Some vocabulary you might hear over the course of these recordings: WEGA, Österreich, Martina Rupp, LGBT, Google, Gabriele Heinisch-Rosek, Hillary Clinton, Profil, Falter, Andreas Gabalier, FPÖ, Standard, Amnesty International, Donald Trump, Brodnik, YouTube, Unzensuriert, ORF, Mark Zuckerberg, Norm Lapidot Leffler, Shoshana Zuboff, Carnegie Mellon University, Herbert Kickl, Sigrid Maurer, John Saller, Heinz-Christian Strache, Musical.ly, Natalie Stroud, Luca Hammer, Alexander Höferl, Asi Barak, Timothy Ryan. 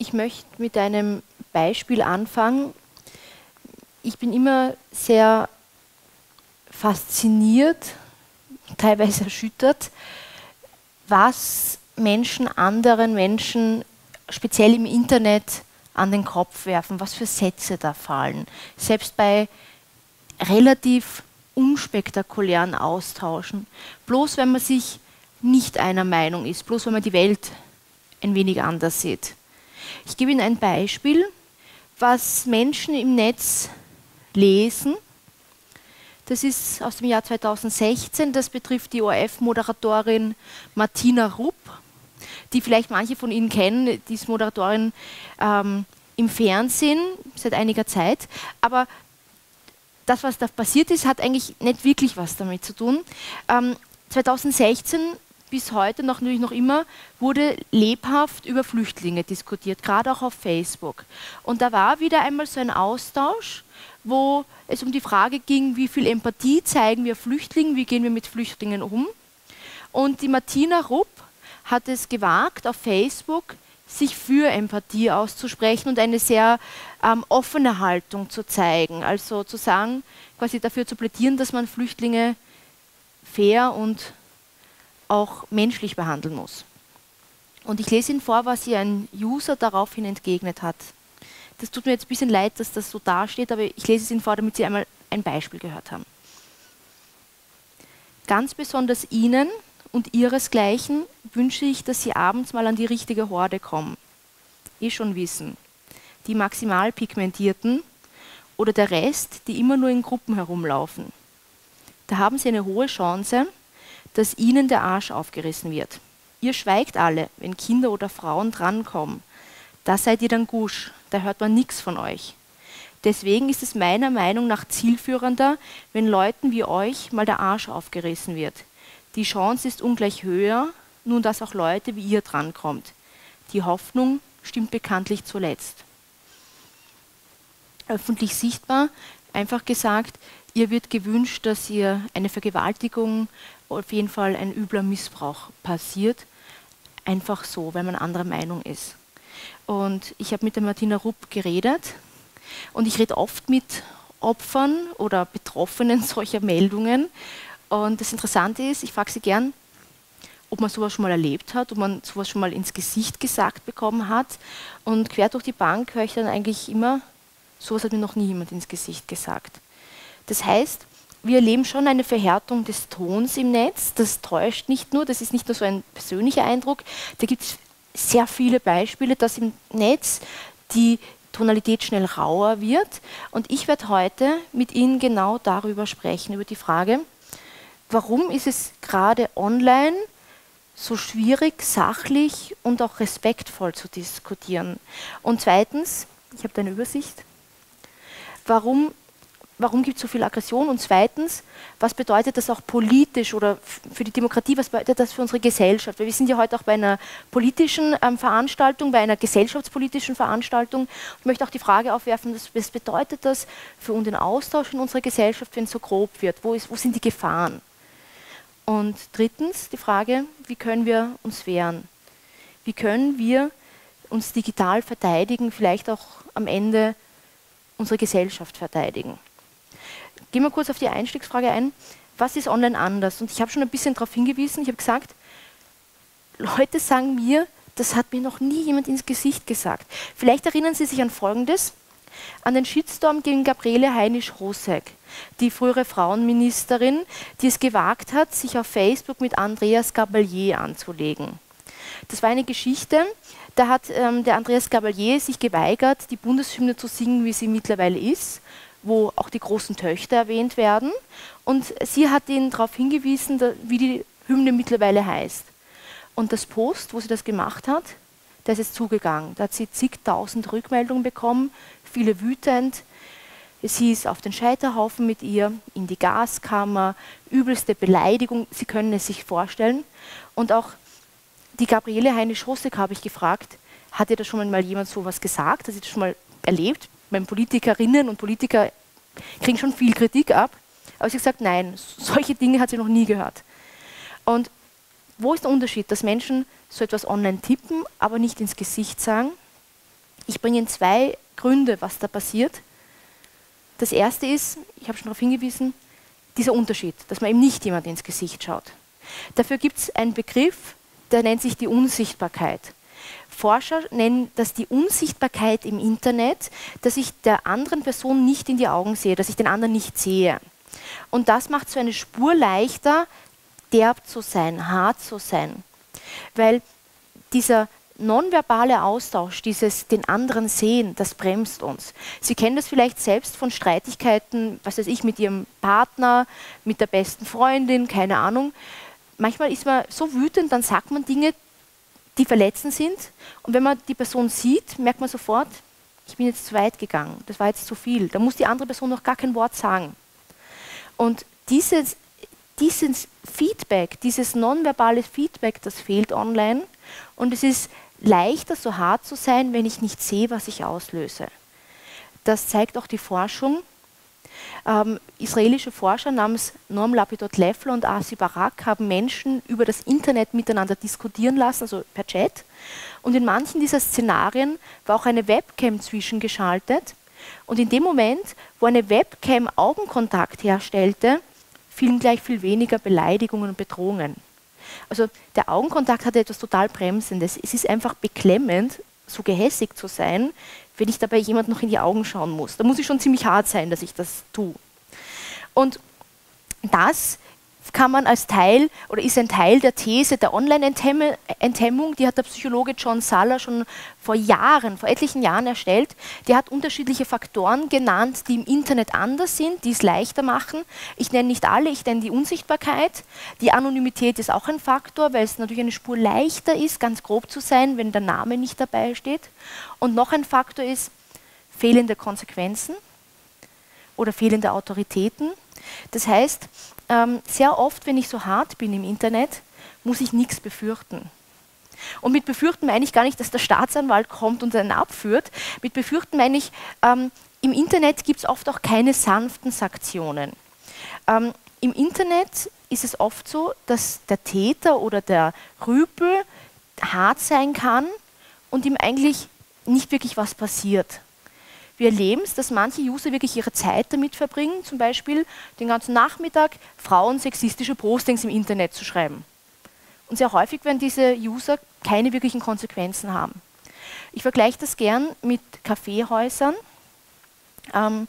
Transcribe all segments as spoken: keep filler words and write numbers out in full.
Ich möchte mit einem Beispiel anfangen. Ich bin immer sehr fasziniert, teilweise erschüttert, was Menschen anderen Menschen, speziell im Internet, an den Kopf werfen, was für Sätze da fallen. Selbst bei relativ unspektakulären Austauschen. Bloß wenn man sich nicht einer Meinung ist, bloß wenn man die Welt ein wenig anders sieht. Ich gebe Ihnen ein Beispiel, was Menschen im Netz lesen. Das ist aus dem Jahr zweitausendsechzehn, das betrifft die O R F-Moderatorin Martina Rupp, die vielleicht manche von Ihnen kennen, die ist Moderatorin ähm, im Fernsehen seit einiger Zeit, aber das, was da passiert ist, hat eigentlich nicht wirklich was damit zu tun. Ähm, zweitausendsechzehn bis heute, noch, natürlich noch immer, wurde lebhaft über Flüchtlinge diskutiert, gerade auch auf Facebook. Und da war wieder einmal so ein Austausch, wo es um die Frage ging, wie viel Empathie zeigen wir Flüchtlingen, wie gehen wir mit Flüchtlingen um. Und die Martina Rupp hat es gewagt, auf Facebook sich für Empathie auszusprechen und eine sehr ähm, offene Haltung zu zeigen. Also zu sagen, quasi dafür zu plädieren, dass man Flüchtlinge fair und auch menschlich behandeln muss. Und ich lese Ihnen vor, was ihr ein User daraufhin entgegnet hat. Das tut mir jetzt ein bisschen leid, dass das so dasteht, aber ich lese es Ihnen vor, damit Sie einmal ein Beispiel gehört haben. Ganz besonders Ihnen und Ihresgleichen wünsche ich, dass Sie abends mal an die richtige Horde kommen. Eh schon wissen, die maximal pigmentierten oder der Rest, die immer nur in Gruppen herumlaufen. Da haben Sie eine hohe Chance, dass Ihnen der Arsch aufgerissen wird. Ihr schweigt alle, wenn Kinder oder Frauen drankommen. Da seid ihr dann gusch, da hört man nichts von euch. Deswegen ist es meiner Meinung nach zielführender, wenn Leuten wie euch mal der Arsch aufgerissen wird. Die Chance ist ungleich höher, nun dass auch Leute wie ihr drankommt. Die Hoffnung stimmt bekanntlich zuletzt. Öffentlich sichtbar, einfach gesagt, ihr wird gewünscht, dass ihr eine Vergewaltigung, auf jeden Fall ein übler Missbrauch passiert, einfach so, weil man anderer Meinung ist. Und ich habe mit der Martina Rupp geredet und ich rede oft mit Opfern oder Betroffenen solcher Meldungen. Und das Interessante ist, ich frage sie gern, ob man sowas schon mal erlebt hat, ob man sowas schon mal ins Gesicht gesagt bekommen hat. Und quer durch die Bank höre ich dann eigentlich immer, sowas hat mir noch nie jemand ins Gesicht gesagt. Das heißt, wir erleben schon eine Verhärtung des Tons im Netz, das täuscht nicht nur, das ist nicht nur so ein persönlicher Eindruck, da gibt es sehr viele Beispiele, dass im Netz die Tonalität schnell rauer wird. Und ich werde heute mit Ihnen genau darüber sprechen, über die Frage, warum ist es gerade online so schwierig, sachlich und auch respektvoll zu diskutieren? Und zweitens, ich habe da eine Übersicht, warum Warum gibt es so viel Aggression? Und zweitens, was bedeutet das auch politisch oder für die Demokratie, was bedeutet das für unsere Gesellschaft? Weil wir sind ja heute auch bei einer politischen ähm, Veranstaltung, bei einer gesellschaftspolitischen Veranstaltung. Ich möchte auch die Frage aufwerfen, was bedeutet das für den Austausch in unserer Gesellschaft, wenn es so grob wird? Wo, ist, wo sind die Gefahren? Und drittens die Frage, wie können wir uns wehren? Wie können wir uns digital verteidigen, vielleicht auch am Ende unsere Gesellschaft verteidigen? Gehen wir kurz auf die Einstiegsfrage ein, was ist online anders? Und ich habe schon ein bisschen darauf hingewiesen, ich habe gesagt, Leute sagen mir, das hat mir noch nie jemand ins Gesicht gesagt. Vielleicht erinnern Sie sich an Folgendes, an den Shitstorm gegen Gabriele Heinisch-Rosek, die frühere Frauenministerin, die es gewagt hat, sich auf Facebook mit Andreas Gabalier anzulegen. Das war eine Geschichte, da hat ähm, der Andreas Gabalier sich geweigert, die Bundeshymne zu singen, wie sie mittlerweile ist, wo auch die großen Töchter erwähnt werden. Und sie hat ihnen darauf hingewiesen, wie die Hymne mittlerweile heißt. Und das Post, wo sie das gemacht hat, da ist es zugegangen. Da hat sie zigtausend Rückmeldungen bekommen, viele wütend. Es hieß auf den Scheiterhaufen mit ihr, in die Gaskammer, übelste Beleidigung, Sie können es sich vorstellen. Und auch die Gabriele Heinisch-Rosek habe ich gefragt, hat ihr da schon mal jemand sowas gesagt, hat sie das schon mal erlebt? Meine Politikerinnen und Politiker kriegen schon viel Kritik ab, aber sie hat gesagt, nein, solche Dinge hat sie noch nie gehört. Und wo ist der Unterschied, dass Menschen so etwas online tippen, aber nicht ins Gesicht sagen? Ich bringe Ihnen zwei Gründe, was da passiert. Das erste ist, ich habe schon darauf hingewiesen, dieser Unterschied, dass man eben nicht jemand ins Gesicht schaut. Dafür gibt es einen Begriff, der nennt sich die Unsichtbarkeit. Forscher nennen das die Unsichtbarkeit im Internet, dass ich der anderen Person nicht in die Augen sehe, dass ich den anderen nicht sehe. Und das macht so eine Spur leichter, derb zu sein, hart zu sein. Weil dieser nonverbale Austausch, dieses den anderen sehen, das bremst uns. Sie kennen das vielleicht selbst von Streitigkeiten, was weiß ich, mit Ihrem Partner, mit der besten Freundin, keine Ahnung. Manchmal ist man so wütend, dann sagt man Dinge, die verletzend sind. Und wenn man die Person sieht, merkt man sofort, ich bin jetzt zu weit gegangen, das war jetzt zu viel. Da muss die andere Person noch gar kein Wort sagen. Und dieses, dieses Feedback, dieses nonverbale Feedback, das fehlt online. Und es ist leichter, so hart zu sein, wenn ich nicht sehe, was ich auslöse. Das zeigt auch die Forschung. Ähm, israelische Forscher namens Norm Lapidot Leffler und Asi Barak haben Menschen über das Internet miteinander diskutieren lassen, also per Chat. Und in manchen dieser Szenarien war auch eine Webcam zwischengeschaltet. Und in dem Moment, wo eine Webcam Augenkontakt herstellte, fielen gleich viel weniger Beleidigungen und Bedrohungen. Also der Augenkontakt hatte etwas total Bremsendes. Es ist einfach beklemmend, so gehässig zu sein, wenn ich dabei jemand noch in die Augen schauen muss. Da muss ich schon ziemlich hart sein, dass ich das tue. Und das kann man als Teil, oder ist ein Teil der These der Online-Enthemmung, die hat der Psychologe John Saller schon vor Jahren, vor etlichen Jahren erstellt. Der hat unterschiedliche Faktoren genannt, die im Internet anders sind, die es leichter machen. Ich nenne nicht alle, ich nenne die Unsichtbarkeit. Die Anonymität ist auch ein Faktor, weil es natürlich eine Spur leichter ist, ganz grob zu sein, wenn der Name nicht dabei steht. Und noch ein Faktor ist fehlende Konsequenzen oder fehlende Autoritäten. Das heißt, sehr oft, wenn ich so hart bin im Internet, muss ich nichts befürchten. Und mit befürchten meine ich gar nicht, dass der Staatsanwalt kommt und einen abführt. Mit befürchten meine ich, ähm, im Internet gibt es oft auch keine sanften Sanktionen. Ähm, Im Internet ist es oft so, dass der Täter oder der Rüpel hart sein kann und ihm eigentlich nicht wirklich was passiert. Wir erleben es, dass manche User wirklich ihre Zeit damit verbringen, zum Beispiel den ganzen Nachmittag Frauen sexistische Postings im Internet zu schreiben. Und sehr häufig werden diese User keine wirklichen Konsequenzen haben. Ich vergleiche das gern mit Kaffeehäusern. Ähm,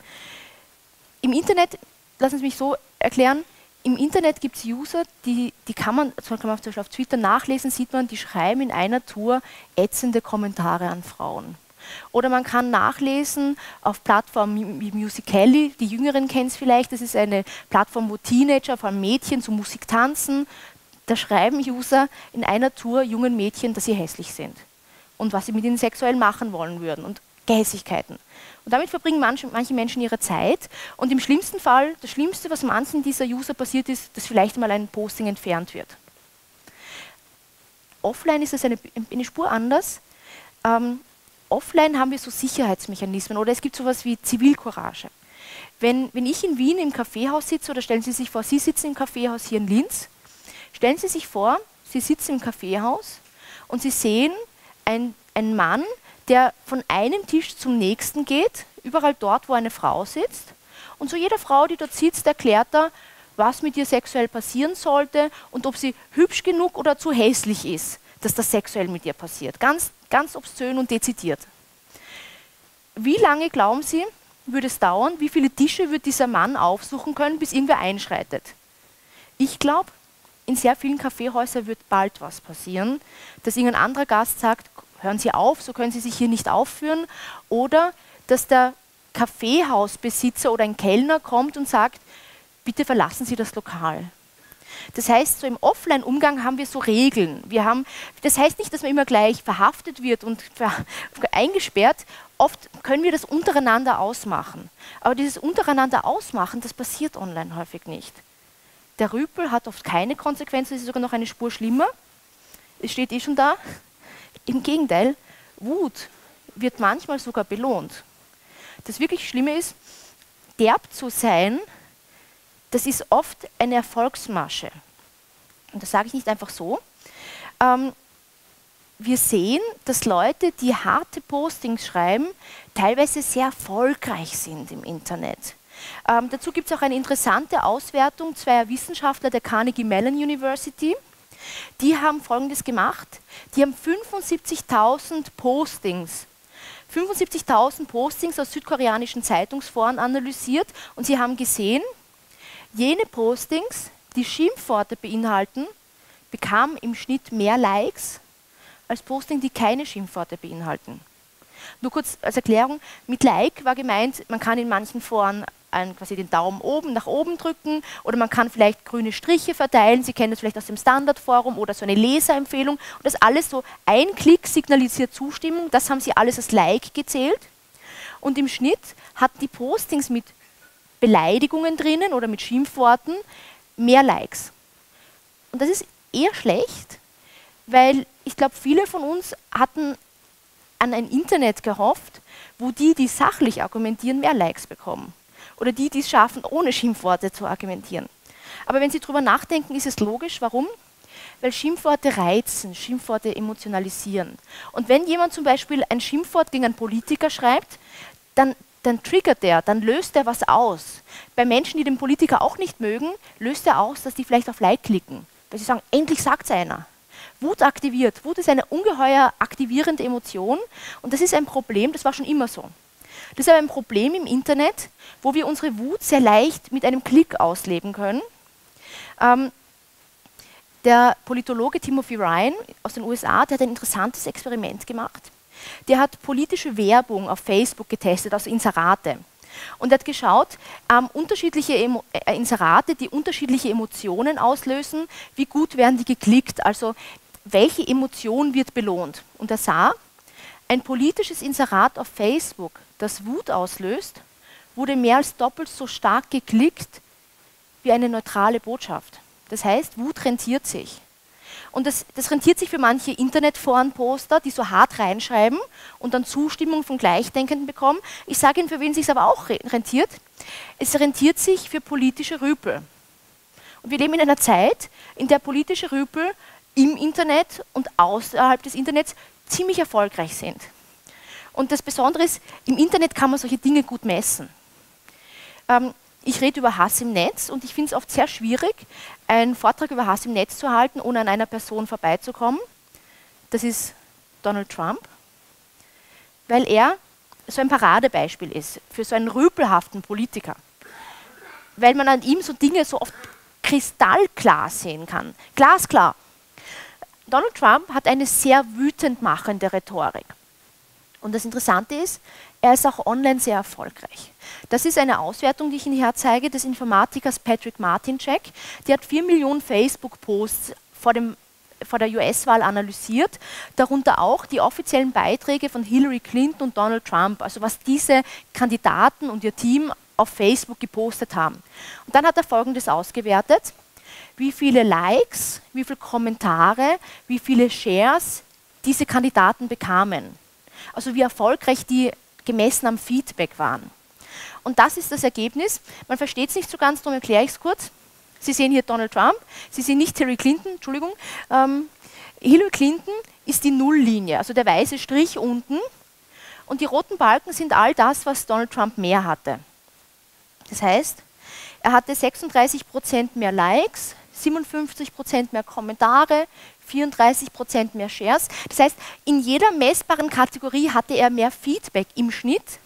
Im Internet, lassen Sie mich so erklären, im Internet gibt es User, die, die kann man, zum Beispiel auf Twitter nachlesen, sieht man, die schreiben in einer Tour ätzende Kommentare an Frauen. Oder man kann nachlesen auf Plattformen wie Musical.ly, die Jüngeren kennen es vielleicht, das ist eine Plattform, wo Teenager, vor allem Mädchen, zu Musik tanzen. Da schreiben User in einer Tour jungen Mädchen, dass sie hässlich sind und was sie mit ihnen sexuell machen wollen würden und Gehässigkeiten. Und damit verbringen manche, manche Menschen ihre Zeit und im schlimmsten Fall, das Schlimmste, was manchen dieser User passiert ist, dass vielleicht mal ein Posting entfernt wird. Offline ist das eine, eine Spur anders. Ähm, Offline haben wir so Sicherheitsmechanismen oder es gibt sowas wie Zivilcourage. Wenn, wenn ich in Wien im Kaffeehaus sitze, oder stellen Sie sich vor, Sie sitzen im Kaffeehaus hier in Linz, stellen Sie sich vor, Sie sitzen im Kaffeehaus und Sie sehen einen, einen Mann, der von einem Tisch zum nächsten geht, überall dort, wo eine Frau sitzt. Und so jeder Frau, die dort sitzt, erklärt er, was mit ihr sexuell passieren sollte und ob sie hübsch genug oder zu hässlich ist, dass das sexuell mit ihr passiert. Ganz, ganz obszön und dezidiert. Wie lange, glauben Sie, würde es dauern? Wie viele Tische wird dieser Mann aufsuchen können, bis irgendwer einschreitet? Ich glaube, in sehr vielen Kaffeehäusern wird bald was passieren, dass irgendein anderer Gast sagt, hören Sie auf, so können Sie sich hier nicht aufführen. Oder dass der Kaffeehausbesitzer oder ein Kellner kommt und sagt, bitte verlassen Sie das Lokal. Das heißt, so im Offline-Umgang haben wir so Regeln. Wir haben, das heißt nicht, dass man immer gleich verhaftet wird und ver eingesperrt. Oft können wir das untereinander ausmachen. Aber dieses untereinander ausmachen, das passiert online häufig nicht. Der Rüpel hat oft keine Konsequenzen, es ist sogar noch eine Spur schlimmer. Es steht eh schon da. Im Gegenteil, Wut wird manchmal sogar belohnt. Das wirklich Schlimme ist, derb zu sein, das ist oft eine Erfolgsmasche. Und das sage ich nicht einfach so. Ähm, wir sehen, dass Leute, die harte Postings schreiben, teilweise sehr erfolgreich sind im Internet. Ähm, dazu gibt es auch eine interessante Auswertung zweier Wissenschaftler der Carnegie Mellon University. Die haben Folgendes gemacht, die haben fünfundsiebzigtausend Postings, fünfundsiebzigtausend Postings aus südkoreanischen Zeitungsforen analysiert und sie haben gesehen, jene Postings, die Schimpfworte beinhalten, bekamen im Schnitt mehr Likes als Postings, die keine Schimpfworte beinhalten. Nur kurz als Erklärung, mit Like war gemeint, man kann in manchen Foren einen, quasi den Daumen oben nach oben drücken oder man kann vielleicht grüne Striche verteilen, Sie kennen das vielleicht aus dem Standard-Forum oder so eine Leserempfehlung und das alles so ein Klick signalisiert Zustimmung, das haben Sie alles als Like gezählt und im Schnitt hatten die Postings mit Beleidigungen drinnen oder mit Schimpfworten mehr Likes. Und das ist eher schlecht, weil ich glaube, viele von uns hatten an ein Internet gehofft, wo die, die sachlich argumentieren, mehr Likes bekommen. Oder die, die es schaffen, ohne Schimpfworte zu argumentieren. Aber wenn Sie darüber nachdenken, ist es logisch. Warum? Weil Schimpfworte reizen, Schimpfworte emotionalisieren. Und wenn jemand zum Beispiel ein Schimpfwort gegen einen Politiker schreibt, dann, dann triggert er, dann löst er was aus. Bei Menschen, die den Politiker auch nicht mögen, löst er aus, dass die vielleicht auf Like klicken. Weil sie sagen, endlich sagt es einer. Wut aktiviert. Wut ist eine ungeheuer aktivierende Emotion und das ist ein Problem, das war schon immer so. Das ist aber ein Problem im Internet, wo wir unsere Wut sehr leicht mit einem Klick ausleben können. Ähm, der Politologe Timothy Ryan aus den U S A, der hat ein interessantes Experiment gemacht. Der hat politische Werbung auf Facebook getestet, also Inserate. Und er hat geschaut, ähm, unterschiedliche Emo- äh, Inserate, die unterschiedliche Emotionen auslösen, wie gut werden die geklickt, also welche Emotion wird belohnt. Und er sah, ein politisches Inserat auf Facebook, das Wut auslöst, wurde mehr als doppelt so stark geklickt wie eine neutrale Botschaft. Das heißt, Wut rentiert sich. Und das, das rentiert sich für manche Internetforenposter, die so hart reinschreiben und dann Zustimmung von Gleichdenkenden bekommen. Ich sage Ihnen, für wen es sich aber auch rentiert. Es rentiert sich für politische Rüpel. Und wir leben in einer Zeit, in der politische Rüpel im Internet und außerhalb des Internets ziemlich erfolgreich sind. Und das Besondere ist, im Internet kann man solche Dinge gut messen. Ähm, Ich rede über Hass im Netz und ich finde es oft sehr schwierig, einen Vortrag über Hass im Netz zu halten, ohne an einer Person vorbeizukommen. Das ist Donald Trump, weil er so ein Paradebeispiel ist für so einen rüpelhaften Politiker. Weil man an ihm so Dinge so oft kristallklar sehen kann. Glasklar. Donald Trump hat eine sehr wütend machende Rhetorik. Und das Interessante ist, er ist auch online sehr erfolgreich. Das ist eine Auswertung, die ich Ihnen hier zeige, des Informatikers Patrick Martincheck. Der hat vier Millionen Facebook-Posts vor, vor der U S-Wahl analysiert, darunter auch die offiziellen Beiträge von Hillary Clinton und Donald Trump, also was diese Kandidaten und ihr Team auf Facebook gepostet haben. Und dann hat er Folgendes ausgewertet, wie viele Likes, wie viele Kommentare, wie viele Shares diese Kandidaten bekamen. Also wie erfolgreich die gemessen am Feedback waren. Und das ist das Ergebnis. Man versteht es nicht so ganz, darum erkläre ich es kurz. Sie sehen hier Donald Trump, Sie sehen nicht Hillary Clinton, Entschuldigung. Ähm, Hillary Clinton ist die Nulllinie, also der weiße Strich unten. Und die roten Balken sind all das, was Donald Trump mehr hatte. Das heißt, er hatte sechsunddreißig Prozent mehr Likes, siebenundfünfzig Prozent mehr Kommentare, vierunddreißig Prozent mehr Shares. Das heißt, in jeder messbaren Kategorie hatte er mehr Feedback im Schnitt.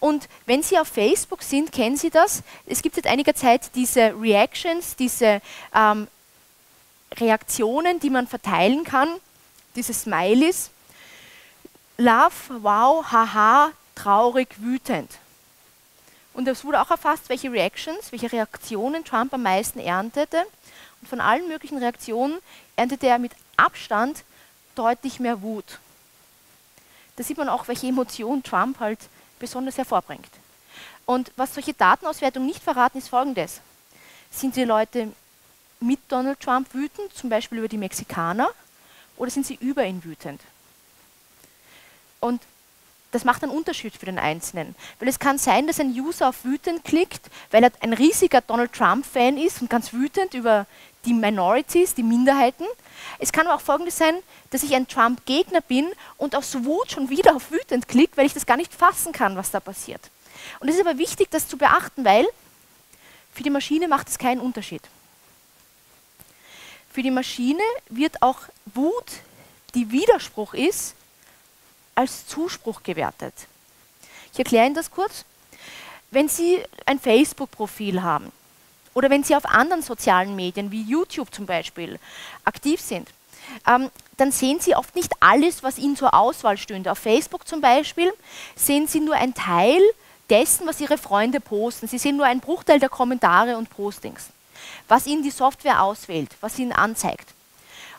Und wenn Sie auf Facebook sind, kennen Sie das. Es gibt seit einiger Zeit diese Reactions, diese ähm, Reaktionen, die man verteilen kann, diese Smileys. Love, wow, haha, traurig, wütend. Und es wurde auch erfasst, welche Reactions, welche Reaktionen Trump am meisten erntete. Und von allen möglichen Reaktionen erntete er mit Abstand deutlich mehr Wut. Da sieht man auch, welche Emotion Trump halt besonders hervorbringt. Und was solche Datenauswertungen nicht verraten, ist Folgendes. Sind die Leute mit Donald Trump wütend, zum Beispiel über die Mexikaner, oder sind sie über ihn wütend? Und das macht einen Unterschied für den Einzelnen. Weil es kann sein, dass ein User auf wütend klickt, weil er ein riesiger Donald Trump-Fan ist und ganz wütend über die Minorities, die Minderheiten. Es kann aber auch Folgendes sein, dass ich ein Trump-Gegner bin und aus Wut schon wieder auf wütend klicke, weil ich das gar nicht fassen kann, was da passiert. Und es ist aber wichtig, das zu beachten, weil für die Maschine macht es keinen Unterschied. Für die Maschine wird auch Wut, die Widerspruch ist, als Zuspruch gewertet. Ich erkläre Ihnen das kurz. Wenn Sie ein Facebook-Profil haben oder wenn Sie auf anderen sozialen Medien wie YouTube zum Beispiel aktiv sind, ähm, dann sehen Sie oft nicht alles, was Ihnen zur Auswahl stünde. Auf Facebook zum Beispiel sehen Sie nur einen Teil dessen, was Ihre Freunde posten. Sie sehen nur einen Bruchteil der Kommentare und Postings, was Ihnen die Software auswählt, was Ihnen anzeigt.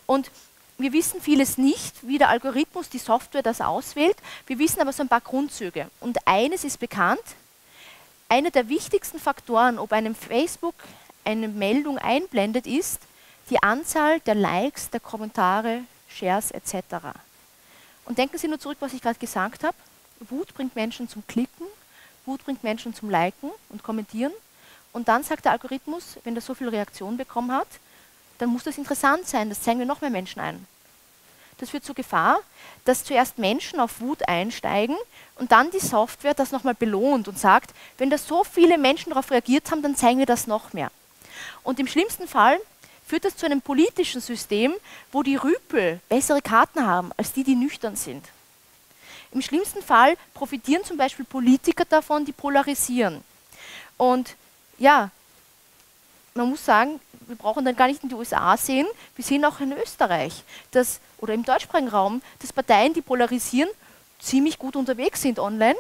Und wir wissen vieles nicht, wie der Algorithmus, die Software das auswählt. Wir wissen aber so ein paar Grundzüge. Und eines ist bekannt, einer der wichtigsten Faktoren, ob einem Facebook eine Meldung einblendet, ist die Anzahl der Likes, der Kommentare, Shares et cetera. Und denken Sie nur zurück, was ich gerade gesagt habe. Wut bringt Menschen zum Klicken, Wut bringt Menschen zum Liken und Kommentieren. Und dann sagt der Algorithmus, wenn er so viel Reaktion bekommen hat, dann muss das interessant sein, das zeigen wir noch mehr Menschen ein. Das führt zur Gefahr, dass zuerst Menschen auf Wut einsteigen und dann die Software das nochmal belohnt und sagt, wenn da so viele Menschen darauf reagiert haben, dann zeigen wir das noch mehr. Und im schlimmsten Fall führt das zu einem politischen System, wo die Rüpel bessere Karten haben, als die, die nüchtern sind. Im schlimmsten Fall profitieren zum Beispiel Politiker davon, die polarisieren. Und ja, man muss sagen, wir brauchen dann gar nicht in die U S A sehen, wir sehen auch in Österreich dass, oder im deutschsprachigen Raum, dass Parteien, die polarisieren, ziemlich gut unterwegs sind online.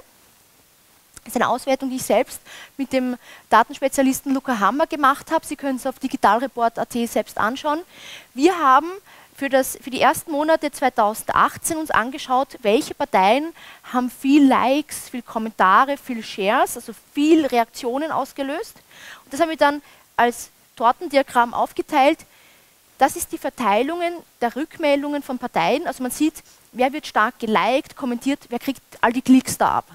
Das ist eine Auswertung, die ich selbst mit dem Datenspezialisten Luca Hammer gemacht habe. Sie können es auf digitalreport punkt at selbst anschauen. Wir haben für, das, für die ersten Monate zweitausendachtzehn uns angeschaut, welche Parteien haben viel Likes, viel Kommentare, viel Shares, also viel Reaktionen ausgelöst. Und das haben wir dann als Tortendiagramm aufgeteilt. Das ist die Verteilung der Rückmeldungen von Parteien. Also man sieht, wer wird stark geliked, kommentiert, wer kriegt all die Klicks da ab.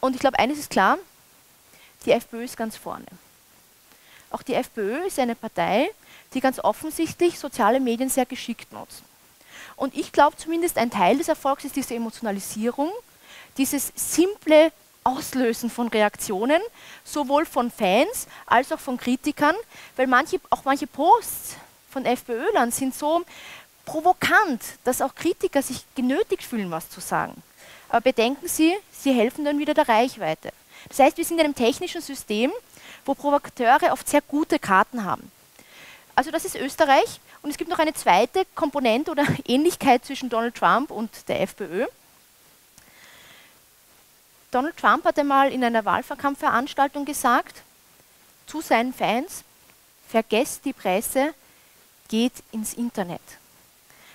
Und ich glaube, eines ist klar, die FPÖ ist ganz vorne. Auch die FPÖ ist eine Partei, die ganz offensichtlich soziale Medien sehr geschickt nutzt. Und ich glaube zumindest, ein Teil des Erfolgs ist diese Emotionalisierung, dieses simple Auslösen von Reaktionen, sowohl von Fans als auch von Kritikern, weil manche, auch manche Posts von FPÖlern sind so provokant, dass auch Kritiker sich genötigt fühlen, was zu sagen. Aber bedenken Sie, sie helfen dann wieder der Reichweite. Das heißt, wir sind in einem technischen System, wo Provokateure oft sehr gute Karten haben. Also das ist Österreich und es gibt noch eine zweite Komponente oder Ähnlichkeit zwischen Donald Trump und der FPÖ. Donald Trump hat einmal in einer Wahlkampfveranstaltung gesagt, zu seinen Fans, vergesst die Presse, geht ins Internet.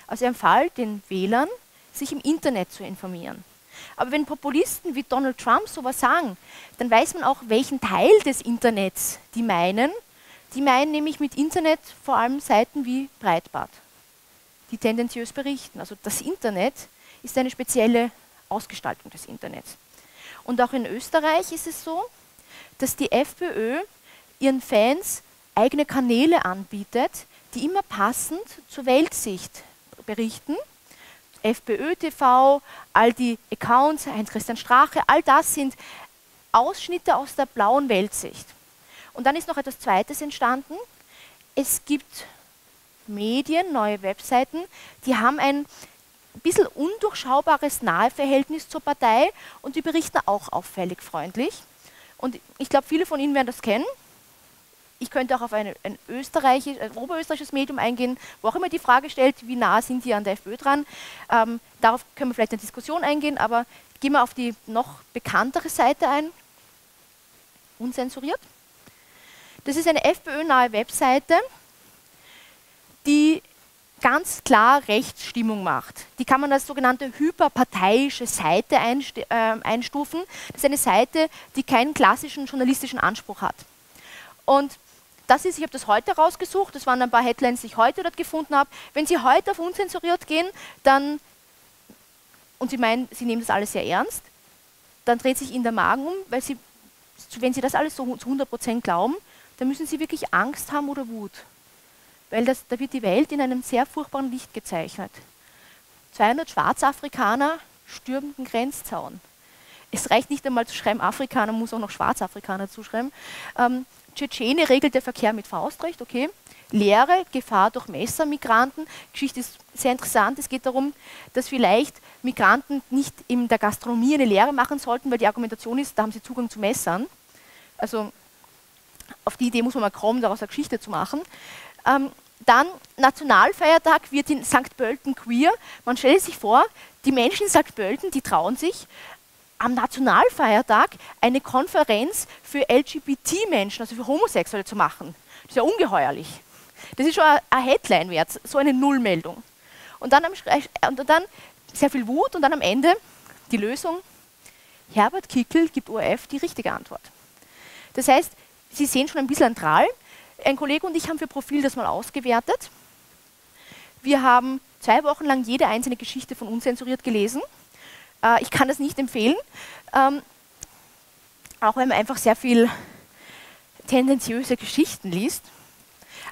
Also er empfahl den Wählern, sich im Internet zu informieren. Aber wenn Populisten wie Donald Trump sowas sagen, dann weiß man auch, welchen Teil des Internets die meinen. Die meinen nämlich mit Internet vor allem Seiten wie Breitbart, die tendenziös berichten. Also das Internet ist eine spezielle Ausgestaltung des Internets. Und auch in Österreich ist es so, dass die FPÖ ihren Fans eigene Kanäle anbietet, die immer passend zur Weltsicht berichten. FPÖ-T V, all die Accounts, Heinz-Christian Strache, all das sind Ausschnitte aus der blauen Weltsicht. Und dann ist noch etwas Zweites entstanden. Es gibt Medien, neue Webseiten, die haben ein bisschen undurchschaubares Naheverhältnis zur Partei und die berichten auch auffällig freundlich. Und ich glaube, viele von Ihnen werden das kennen. Ich könnte auch auf eine, ein, österreichisch, ein oberösterreichisches Medium eingehen, wo auch immer die Frage stellt, wie nah sind die an der FPÖ dran. Ähm, darauf können wir vielleicht eine Diskussion eingehen, aber gehen wir auf die noch bekanntere Seite ein. Unzensuriert. Das ist eine FPÖ-nahe Webseite, die ganz klar Rechtsstimmung macht. Die kann man als sogenannte hyperparteiische Seite einstufen. Das ist eine Seite, die keinen klassischen journalistischen Anspruch hat. Und das ist, ich habe das heute rausgesucht, das waren ein paar Headlines, die ich heute dort gefunden habe. Wenn Sie heute auf Unzensuriert gehen, dann und sie meinen, sie nehmen das alles sehr ernst, dann dreht sich ihnen der Magen um, weil sie, wenn sie das alles so zu hundert Prozent glauben, dann müssen sie wirklich Angst haben oder Wut. Weil das, da wird die Welt in einem sehr furchtbaren Licht gezeichnet. zweihundert Schwarzafrikaner stürmen den Grenzzaun. Es reicht nicht einmal zu schreiben, Afrikaner, muss auch noch Schwarzafrikaner zuschreiben. Ähm, Tschetschene regelt der Verkehr mit Faustrecht, okay. Lehre, Gefahr durch Messer, Migranten. Geschichte ist sehr interessant. Es geht darum, dass vielleicht Migranten nicht in der Gastronomie eine Lehre machen sollten, weil die Argumentation ist, da haben sie Zugang zu Messern. Also auf die Idee muss man mal kommen, daraus eine Geschichte zu machen. Ähm, dann, Nationalfeiertag wird in Sankt Pölten queer. Man stellt sich vor, die Menschen in Sankt Pölten, die trauen sich, am Nationalfeiertag eine Konferenz für L G B T Menschen, also für Homosexuelle zu machen. Das ist ja ungeheuerlich. Das ist schon eine Headline wert, so eine Nullmeldung. Und dann, am und dann sehr viel Wut und dann am Ende die Lösung. Herbert Kickl gibt O R F die richtige Antwort. Das heißt, Sie sehen schon ein bisschen einen Drall. Ein Kollege und ich haben für Profil das mal ausgewertet. Wir haben zwei Wochen lang jede einzelne Geschichte von Unzensuriert gelesen. Ich kann das nicht empfehlen, ähm, auch wenn man einfach sehr viel tendenziöse Geschichten liest.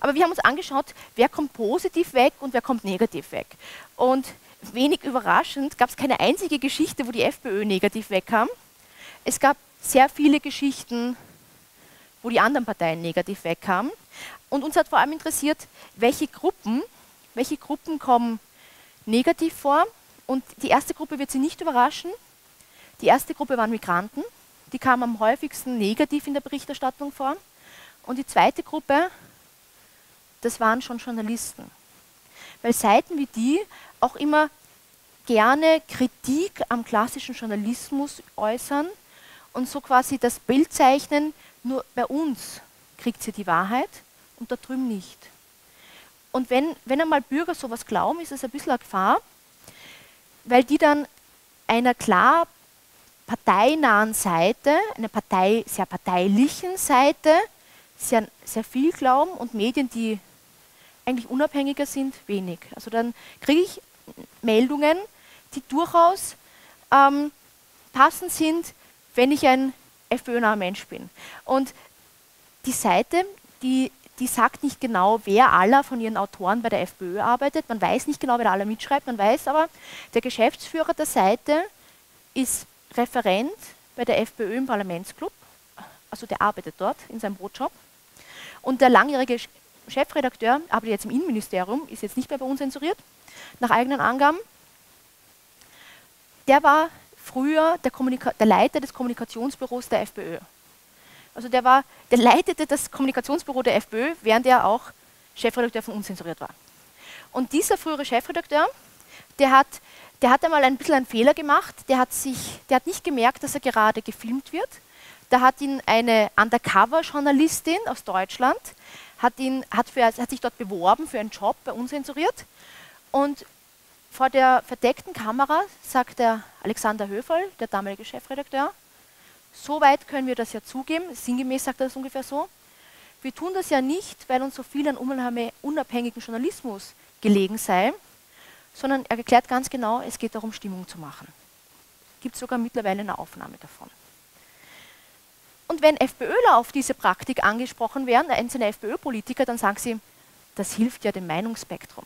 Aber wir haben uns angeschaut, wer kommt positiv weg und wer kommt negativ weg. Und wenig überraschend gab es keine einzige Geschichte, wo die F P Ö negativ wegkam. Es gab sehr viele Geschichten, wo die anderen Parteien negativ wegkamen. Und uns hat vor allem interessiert, welche Gruppen, welche Gruppen kommen negativ vor. Und die erste Gruppe wird Sie nicht überraschen. Die erste Gruppe waren Migranten. Die kamen am häufigsten negativ in der Berichterstattung vor. Und die zweite Gruppe, das waren schon Journalisten. Weil Seiten wie die auch immer gerne Kritik am klassischen Journalismus äußern und so quasi das Bild zeichnen, nur bei uns kriegt sie die Wahrheit und da drüben nicht. Und wenn, wenn einmal Bürger sowas glauben, ist es ein bisschen eine Gefahr, weil die dann einer klar parteinahen Seite, einer Partei, sehr parteilichen Seite, sehr, sehr viel glauben und Medien, die eigentlich unabhängiger sind, wenig. Also dann kriege ich Meldungen, die durchaus ähm, passend sind, wenn ich ein FPÖ-naher Mensch bin. Und die Seite, die, die sagt nicht genau, wer aller von ihren Autoren bei der F P Ö arbeitet. Man weiß nicht genau, wer aller mitschreibt. Man weiß aber, der Geschäftsführer der Seite ist Referent bei der F P Ö im Parlamentsclub. Also der arbeitet dort in seinem Brotjob. Und der langjährige Chefredakteur arbeitet jetzt im Innenministerium, ist jetzt nicht mehr bei uns Unzensuriert, nach eigenen Angaben. Der war früher der, der Leiter des Kommunikationsbüros der F P Ö. Also der, war, der leitete das Kommunikationsbüro der F P Ö, während er auch Chefredakteur von Unzensuriert war. Und dieser frühere Chefredakteur, der hat, der hat einmal ein bisschen einen Fehler gemacht, der hat, sich, der hat nicht gemerkt, dass er gerade gefilmt wird. Da hat ihn eine Undercover-Journalistin aus Deutschland, hat, ihn, hat, für, hat sich dort beworben für einen Job bei Unzensuriert und vor der verdeckten Kamera sagt der Alexander Höferl, der damalige Chefredakteur, so weit können wir das ja zugeben, sinngemäß sagt er das ungefähr so, wir tun das ja nicht, weil uns so viel an unabhängigen Journalismus gelegen sei, sondern er erklärt ganz genau, es geht darum, Stimmung zu machen. Es gibt sogar mittlerweile eine Aufnahme davon. Und wenn FPÖler auf diese Praktik angesprochen werden, einzelne FPÖ-Politiker, dann sagen sie, das hilft ja dem Meinungsspektrum.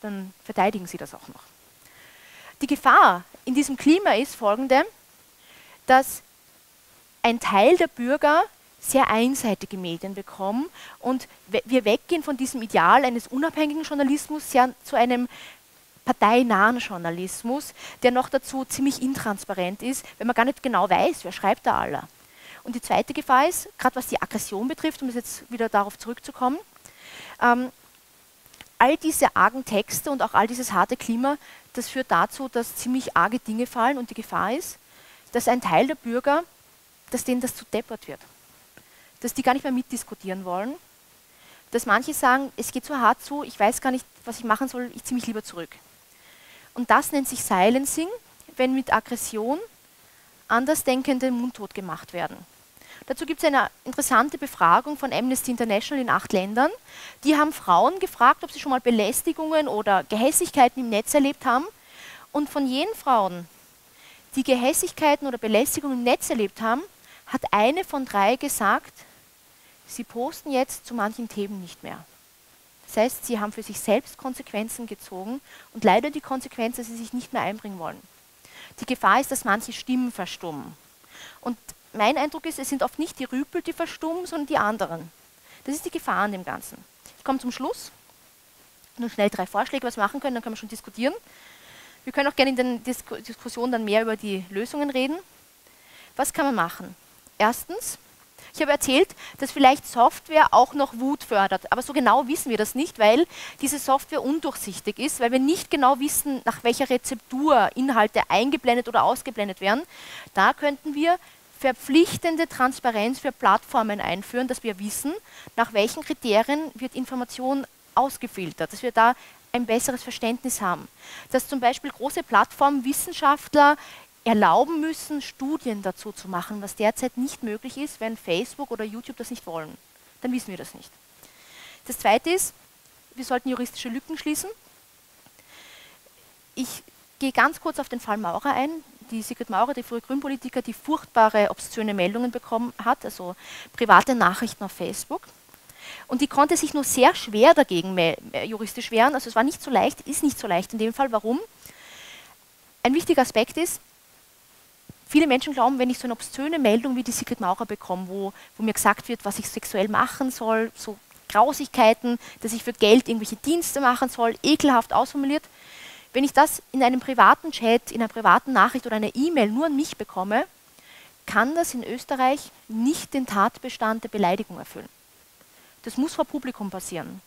Dann verteidigen sie das auch noch. Die Gefahr in diesem Klima ist folgende, dass ein Teil der Bürger sehr einseitige Medien bekommen und wir weggehen von diesem Ideal eines unabhängigen Journalismus sehr zu einem parteinahen Journalismus, der noch dazu ziemlich intransparent ist, wenn man gar nicht genau weiß, wer schreibt da aller. Und die zweite Gefahr ist, gerade was die Aggression betrifft, um jetzt wieder darauf zurückzukommen, ähm, all diese argen Texte und auch all dieses harte Klima, das führt dazu, dass ziemlich arge Dinge fallen und die Gefahr ist, dass ein Teil der Bürger, dass denen das zu deppert wird. Dass die gar nicht mehr mitdiskutieren wollen. Dass manche sagen, es geht so hart zu, ich weiß gar nicht, was ich machen soll, ich ziehe mich lieber zurück. Und das nennt sich Silencing, wenn mit Aggression Andersdenkende mundtot gemacht werden. Dazu gibt es eine interessante Befragung von Amnesty International in acht Ländern. Die haben Frauen gefragt, ob sie schon mal Belästigungen oder Gehässigkeiten im Netz erlebt haben. Und von jenen Frauen, die Gehässigkeiten oder Belästigungen im Netz erlebt haben, hat eine von drei gesagt, sie posten jetzt zu manchen Themen nicht mehr. Das heißt, sie haben für sich selbst Konsequenzen gezogen und leider die Konsequenz, dass sie sich nicht mehr einbringen wollen. Die Gefahr ist, dass manche Stimmen verstummen. Und mein Eindruck ist, es sind oft nicht die Rüpel, die verstummen, sondern die anderen. Das ist die Gefahr an dem Ganzen. Ich komme zum Schluss. Nur schnell drei Vorschläge, was wir machen können, dann können wir schon diskutieren. Wir können auch gerne in der Disk Diskussion dann mehr über die Lösungen reden. Was kann man machen? Erstens, ich habe erzählt, dass vielleicht Software auch noch Wut fördert, aber so genau wissen wir das nicht, weil diese Software undurchsichtig ist, weil wir nicht genau wissen, nach welcher Rezeptur Inhalte eingeblendet oder ausgeblendet werden. Da könnten wir verpflichtende Transparenz für Plattformen einführen, dass wir wissen, nach welchen Kriterien wird Information ausgefiltert, dass wir da ein besseres Verständnis haben. Dass zum Beispiel große Plattformen, Wissenschaftler erlauben müssen, Studien dazu zu machen, was derzeit nicht möglich ist, wenn Facebook oder YouTube das nicht wollen. Dann wissen wir das nicht. Das Zweite ist, wir sollten juristische Lücken schließen. Ich gehe ganz kurz auf den Fall Maurer ein. Die Sigrid Maurer, die frühe Grünpolitiker, die furchtbare, obszöne Meldungen bekommen hat, also private Nachrichten auf Facebook. Und die konnte sich nur sehr schwer dagegen juristisch wehren. Also es war nicht so leicht, ist nicht so leicht in dem Fall. Warum? Ein wichtiger Aspekt ist, viele Menschen glauben, wenn ich so eine obszöne Meldung wie die Sigrid Maurer bekomme, wo, wo mir gesagt wird, was ich sexuell machen soll, so Grausigkeiten, dass ich für Geld irgendwelche Dienste machen soll, ekelhaft ausformuliert. Wenn ich das in einem privaten Chat, in einer privaten Nachricht oder einer E-Mail nur an mich bekomme, kann das in Österreich nicht den Tatbestand der Beleidigung erfüllen. Das muss vor Publikum passieren.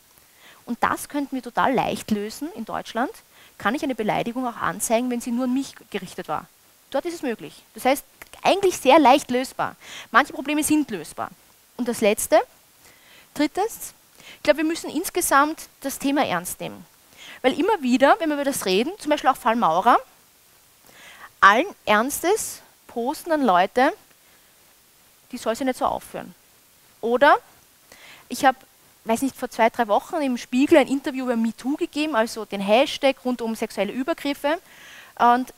Und das könnten wir total leicht lösen in Deutschland. Kann ich eine Beleidigung auch anzeigen, wenn sie nur an mich gerichtet war? Dort ist es möglich. Das heißt, eigentlich sehr leicht lösbar. Manche Probleme sind lösbar. Und das Letzte, drittens, ich glaube, wir müssen insgesamt das Thema ernst nehmen. Weil immer wieder, wenn wir über das reden, zum Beispiel auch Fall Maurer, allen Ernstes posten dann Leute, die soll sie nicht so aufführen. Oder ich habe, weiß nicht, vor zwei, drei Wochen im Spiegel ein Interview über MeToo gegeben, also den Hashtag rund um sexuelle Übergriffe. Und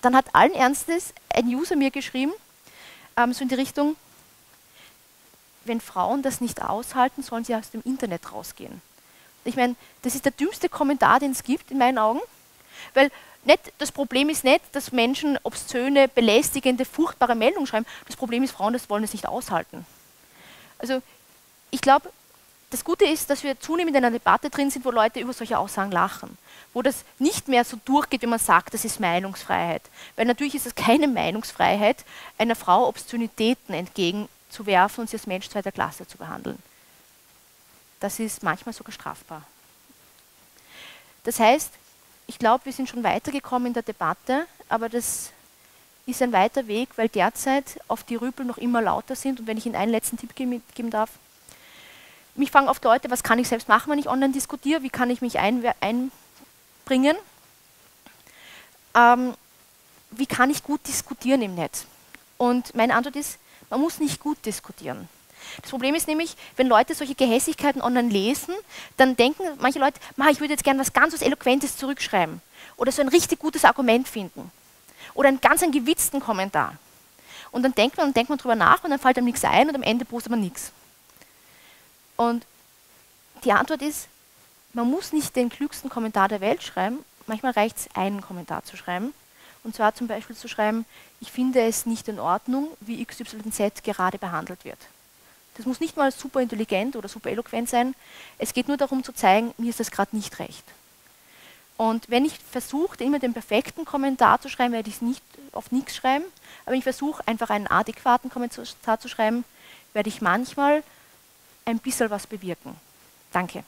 dann hat allen Ernstes ein User mir geschrieben, ähm, so in die Richtung, wenn Frauen das nicht aushalten, sollen sie aus dem Internet rausgehen. Ich meine, das ist der dümmste Kommentar, den es gibt, in meinen Augen, weil nicht, das Problem ist nicht, dass Menschen obszöne, belästigende, furchtbare Meldungen schreiben, das Problem ist, Frauen das wollen es nicht aushalten. Also ich glaube, das Gute ist, dass wir zunehmend in einer Debatte drin sind, wo Leute über solche Aussagen lachen, wo das nicht mehr so durchgeht, wenn man sagt, das ist Meinungsfreiheit. Weil natürlich ist es keine Meinungsfreiheit, einer Frau Obszönitäten entgegenzuwerfen und sie als Mensch zweiter Klasse zu behandeln. Das ist manchmal sogar strafbar. Das heißt, ich glaube, wir sind schon weitergekommen in der Debatte, aber das ist ein weiter Weg, weil derzeit oft die Rüpel noch immer lauter sind. Und wenn ich Ihnen einen letzten Tipp geben darf, mich fragen oft Leute, was kann ich selbst machen, wenn ich online diskutiere, wie kann ich mich einbringen, ähm, wie kann ich gut diskutieren im Netz? Und meine Antwort ist, man muss nicht gut diskutieren. Das Problem ist nämlich, wenn Leute solche Gehässigkeiten online lesen, dann denken manche Leute, Ma, ich würde jetzt gerne was ganz was Eloquentes zurückschreiben oder so ein richtig gutes Argument finden oder einen ganz einen gewitzten Kommentar. Und dann denkt man und denkt man drüber nach und dann fällt einem nichts ein und am Ende postet man nichts. Und die Antwort ist, man muss nicht den klügsten Kommentar der Welt schreiben, manchmal reicht es, einen Kommentar zu schreiben. Und zwar zum Beispiel zu schreiben, ich finde es nicht in Ordnung, wie X Y Z gerade behandelt wird. Das muss nicht mal super intelligent oder super eloquent sein, es geht nur darum zu zeigen, mir ist das gerade nicht recht. Und wenn ich versuche, immer den perfekten Kommentar zu schreiben, werde ich nicht, oft nichts schreiben, aber wenn ich versuche, einfach einen adäquaten Kommentar zu schreiben, werde ich manchmal ein bisschen was bewirken. Danke.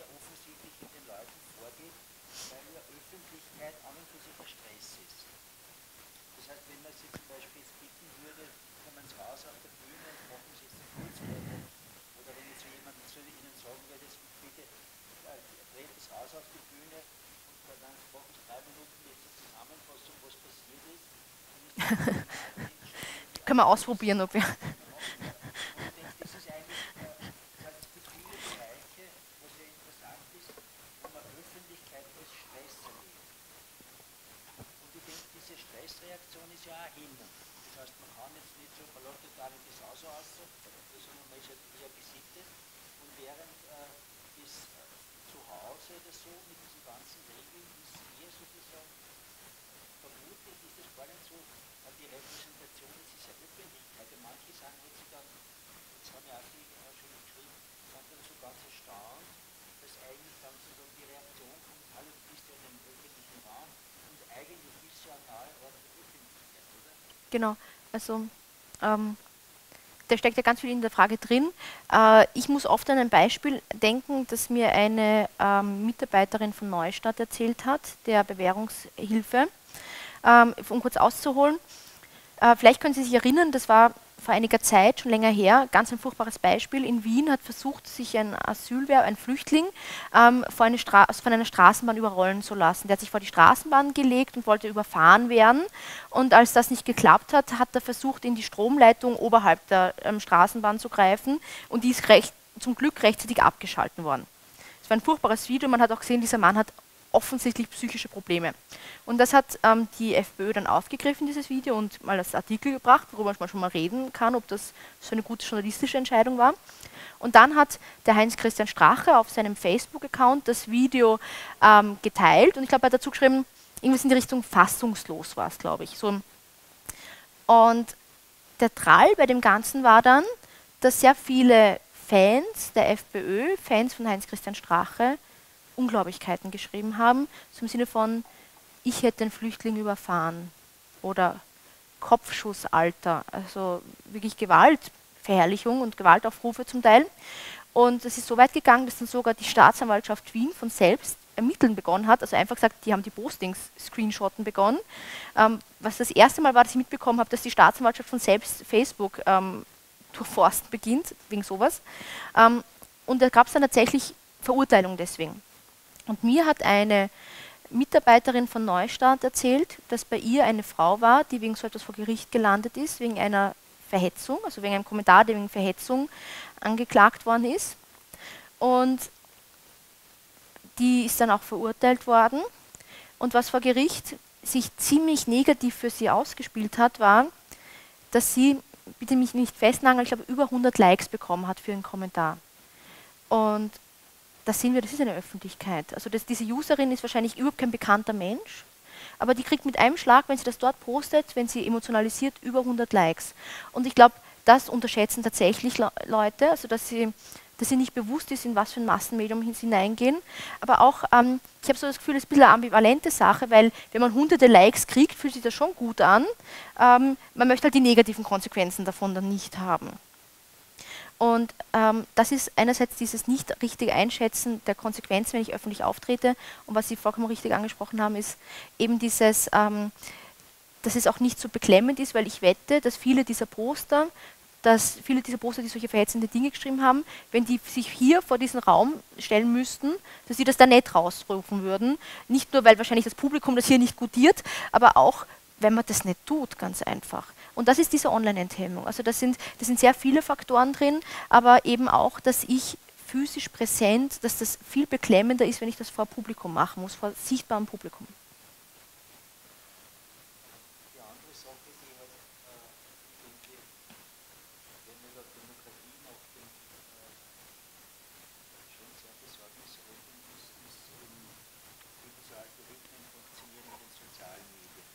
Offensichtlich in den Leuten vorgeht, weil ja Öffentlichkeit an und für sich ein Stress ist. Das heißt, wenn man sich zum Beispiel jetzt bitten würde, kommen Sie raus auf der Bühne und machen Sie jetzt eine Kurzrede, oder wenn jetzt jemand zu Ihnen sagen würde, bitte dreht es raus auf die Bühne und dann machen Sie drei Minuten jetzt eine Zusammenfassung, was passiert ist. Können wir ausprobieren, ob wir... Genau, also ähm, da steckt ja ganz viel in der Frage drin. Äh, ich muss oft an ein Beispiel denken, das mir eine ähm, Mitarbeiterin von Neustart erzählt hat, der Bewährungshilfe, ähm, um kurz auszuholen. Äh, vielleicht können Sie sich erinnern, das war vor einiger Zeit, schon länger her, ganz ein furchtbares Beispiel. In Wien hat versucht, sich ein Asylwerber, ein Flüchtling, ähm, vor eine Stra- also von einer Straßenbahn überrollen zu lassen. Der hat sich vor die Straßenbahn gelegt und wollte überfahren werden. Und als das nicht geklappt hat, hat er versucht, in die Stromleitung oberhalb der ähm, Straßenbahn zu greifen. Und die ist recht, zum Glück rechtzeitig abgeschalten worden. Es war ein furchtbares Video. Man hat auch gesehen, dieser Mann hat offensichtlich psychische Probleme. Und das hat ähm, die FPÖ dann aufgegriffen, dieses Video, und mal als Artikel gebracht, worüber man schon mal reden kann, ob das so eine gute journalistische Entscheidung war. Und dann hat der Heinz-Christian Strache auf seinem Facebook-Account das Video ähm, geteilt und ich glaube, er hat dazu geschrieben, irgendwas in die Richtung fassungslos war es, glaube ich. So. Und der Drall bei dem Ganzen war dann, dass sehr viele Fans der FPÖ, Fans von Heinz-Christian Strache, Unglaublichkeiten geschrieben haben, zum Sinne von, ich hätte den Flüchtling überfahren oder Kopfschussalter, also wirklich Gewaltverherrlichung und Gewaltaufrufe zum Teil. Und es ist so weit gegangen, dass dann sogar die Staatsanwaltschaft Wien von selbst ermitteln begonnen hat, also einfach gesagt, die haben die Postings screenshotten begonnen. Ähm, was das erste Mal war, dass ich mitbekommen habe, dass die Staatsanwaltschaft von selbst Facebook ähm, durchforsten beginnt, wegen sowas. Ähm, und da gab es dann tatsächlich Verurteilung deswegen. Und mir hat eine Mitarbeiterin von Neustart erzählt, dass bei ihr eine Frau war, die wegen so etwas vor Gericht gelandet ist, wegen einer Verhetzung, also wegen einem Kommentar, der wegen Verhetzung angeklagt worden ist. Und die ist dann auch verurteilt worden. Und was vor Gericht sich ziemlich negativ für sie ausgespielt hat, war, dass sie, bitte mich nicht festnageln, ich glaube über hundert Likes bekommen hat für ihren Kommentar. Und da sehen wir, das ist eine Öffentlichkeit. Also das, diese Userin ist wahrscheinlich überhaupt kein bekannter Mensch, aber die kriegt mit einem Schlag, wenn sie das dort postet, wenn sie emotionalisiert, über hundert Likes. Und ich glaube, das unterschätzen tatsächlich Le- Leute, also dass sie, dass sie nicht bewusst ist, in was für ein Massenmedium sie hineingehen. Aber auch, ähm, ich habe so das Gefühl, das ist ein bisschen eine ambivalente Sache, weil wenn man hunderte Likes kriegt, fühlt sich das schon gut an. Ähm, man möchte halt die negativen Konsequenzen davon dann nicht haben. Und ähm, das ist einerseits dieses nicht richtig Einschätzen der Konsequenzen, wenn ich öffentlich auftrete. Und was Sie vollkommen richtig angesprochen haben, ist eben dieses, ähm, dass es auch nicht so beklemmend ist, weil ich wette, dass viele dieser Poster, dass viele dieser Poster, die solche verhetzende Dinge geschrieben haben, wenn die sich hier vor diesen Raum stellen müssten, dass sie das da nicht rausrufen würden. Nicht nur, weil wahrscheinlich das Publikum das hier nicht gutiert, aber auch, wenn man das nicht tut, ganz einfach. Und das ist diese Online-Enthemmung. Also das sind, das sind sehr viele Faktoren drin, aber eben auch, dass ich physisch präsent, dass das viel beklemmender ist, wenn ich das vor Publikum machen muss, vor sichtbarem Publikum. Die andere Sache, die halt, äh, wenn wir über Demokratie nachdenken, äh, schon sehr besorgniserregend ist, ist wie diese Algorithmen funktionieren in den sozialen Medien.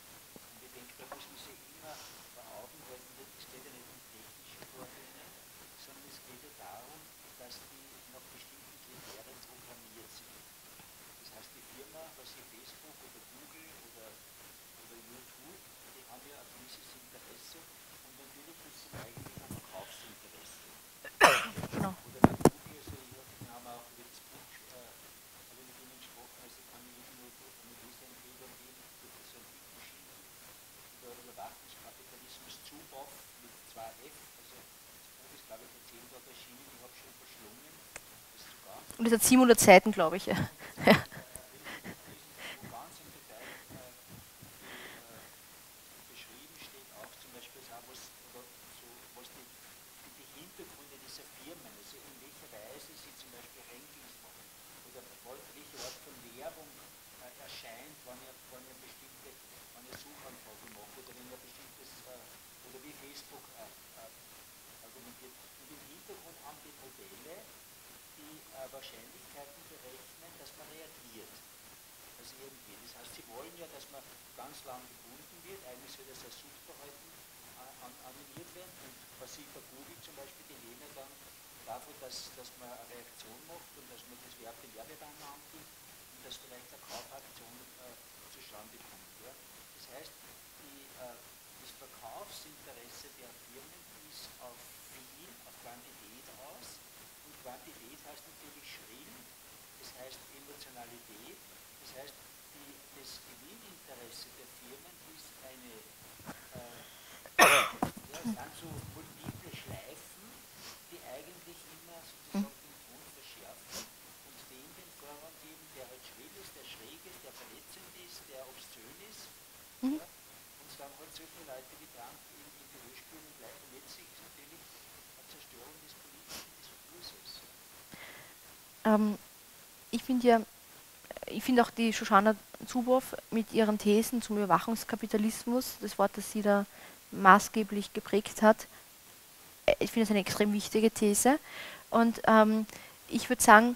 Und ich denke, da muss man sich immer es geht ja nicht um technische Vorgänge, sondern es geht ja darum, dass die nach bestimmten Kriterien programmiert sind. Das heißt, die Firma, was sie Facebook oder Und das hat siebenhundert Seiten, glaube ich. Ja. Ja. Ich finde ja, ich finde auch die Shoshana Zuboff mit ihren Thesen zum Überwachungskapitalismus, das Wort, das sie da maßgeblich geprägt hat, ich finde das eine extrem wichtige These. Und ähm, ich würde sagen,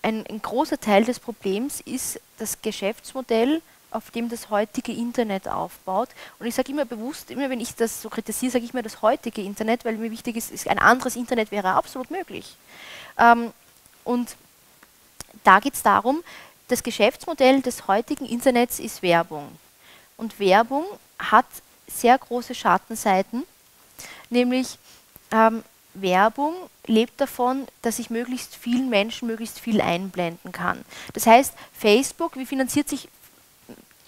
ein, ein großer Teil des Problems ist das Geschäftsmodell, auf dem das heutige Internet aufbaut. Und ich sage immer bewusst, immer wenn ich das so kritisiere, sage ich mir das heutige Internet, weil mir wichtig ist, ist ein anderes Internet wäre absolut möglich. Ähm, Und da geht es darum, das Geschäftsmodell des heutigen Internets ist Werbung. Und Werbung hat sehr große Schattenseiten, nämlich ähm, Werbung lebt davon, dass ich möglichst vielen Menschen möglichst viel einblenden kann. Das heißt, Facebook, wie finanziert sich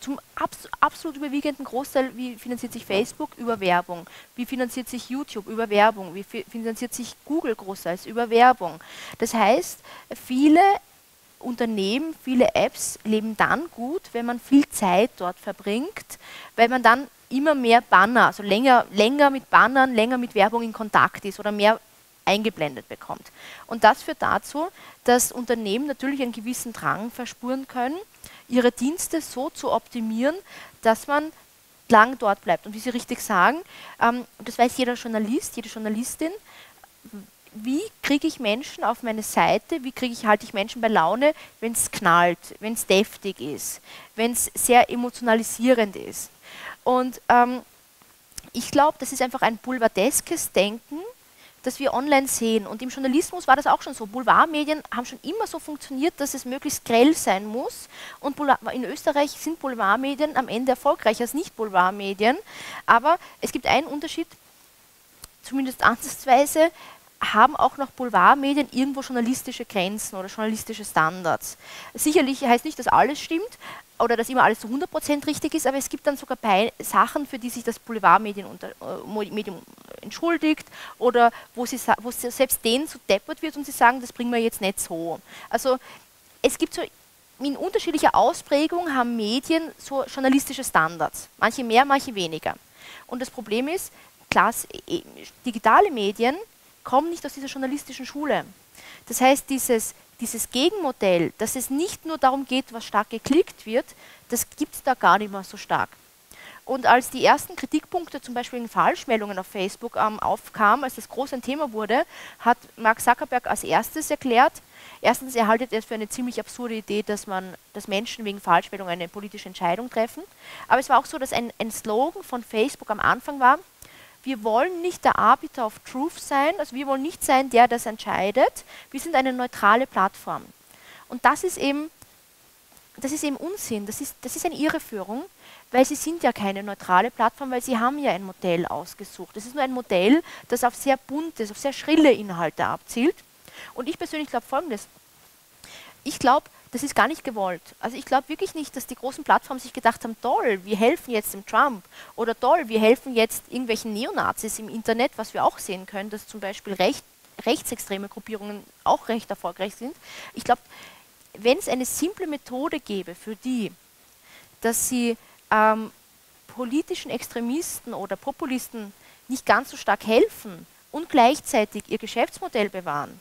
zum abs- absolut überwiegenden Großteil, wie finanziert sich Facebook? Über Werbung. Wie finanziert sich YouTube? Über Werbung. Wie finanziert sich Google großteils? Über Werbung. Das heißt, viele Unternehmen, viele Apps leben dann gut, wenn man viel Zeit dort verbringt, weil man dann immer mehr Banner, also länger, länger mit Bannern, länger mit Werbung in Kontakt ist oder mehr eingeblendet bekommt. Und das führt dazu, dass Unternehmen natürlich einen gewissen Drang verspuren können, ihre Dienste so zu optimieren, dass man lang dort bleibt. Und wie Sie richtig sagen, ähm, das weiß jeder Journalist, jede Journalistin, wie kriege ich Menschen auf meine Seite, wie kriege ich, halte ich Menschen bei Laune, wenn es knallt, wenn es deftig ist, wenn es sehr emotionalisierend ist. Und ähm, ich glaube, das ist einfach ein boulevardeskes Denken, dass wir online sehen. Und im Journalismus war das auch schon so. Boulevardmedien haben schon immer so funktioniert, dass es möglichst grell sein muss. Und in Österreich sind Boulevardmedien am Ende erfolgreicher als Nicht-Boulevardmedien. Aber es gibt einen Unterschied, zumindest ansatzweise, haben auch noch Boulevardmedien irgendwo journalistische Grenzen oder journalistische Standards. Sicherlich heißt nicht, dass alles stimmt oder dass immer alles zu hundert Prozent richtig ist, aber es gibt dann sogar Sachen, für die sich das Boulevardmedium äh, entschuldigt oder wo, sie, wo sie selbst denen so deppert wird und sie sagen, das bringen wir jetzt nicht so. Also es gibt so in unterschiedlicher Ausprägung haben Medien so journalistische Standards. Manche mehr, manche weniger. Und das Problem ist, klar, digitale Medien kommen nicht aus dieser journalistischen Schule. Das heißt, dieses, dieses Gegenmodell, dass es nicht nur darum geht, was stark geklickt wird, das gibt es da gar nicht mehr so stark. Und als die ersten Kritikpunkte, zum Beispiel in Falschmeldungen auf Facebook, ähm, aufkamen, als das groß ein Thema wurde, hat Mark Zuckerberg als erstes erklärt, erstens, er haltet es für eine ziemlich absurde Idee, dass, man, dass Menschen wegen Falschmeldungen eine politische Entscheidung treffen. Aber es war auch so, dass ein, ein Slogan von Facebook am Anfang war, wir wollen nicht der Arbiter of Truth sein, also wir wollen nicht sein, der das entscheidet. Wir sind eine neutrale Plattform. Und das ist eben, das ist eben Unsinn, das ist, das ist eine Irreführung, weil sie sind ja keine neutrale Plattform, weil sie haben ja ein Modell ausgesucht. Es ist nur ein Modell, das auf sehr buntes, auf sehr schrille Inhalte abzielt. Und ich persönlich glaube Folgendes. Ich glaube, das ist gar nicht gewollt. Also ich glaube wirklich nicht, dass die großen Plattformen sich gedacht haben, toll, wir helfen jetzt dem Trump oder toll, wir helfen jetzt irgendwelchen Neonazis im Internet, was wir auch sehen können, dass zum Beispiel recht, rechtsextreme Gruppierungen auch recht erfolgreich sind. Ich glaube, wenn es eine simple Methode gäbe für die, dass sie ähm, politischen Extremisten oder Populisten nicht ganz so stark helfen und gleichzeitig ihr Geschäftsmodell bewahren,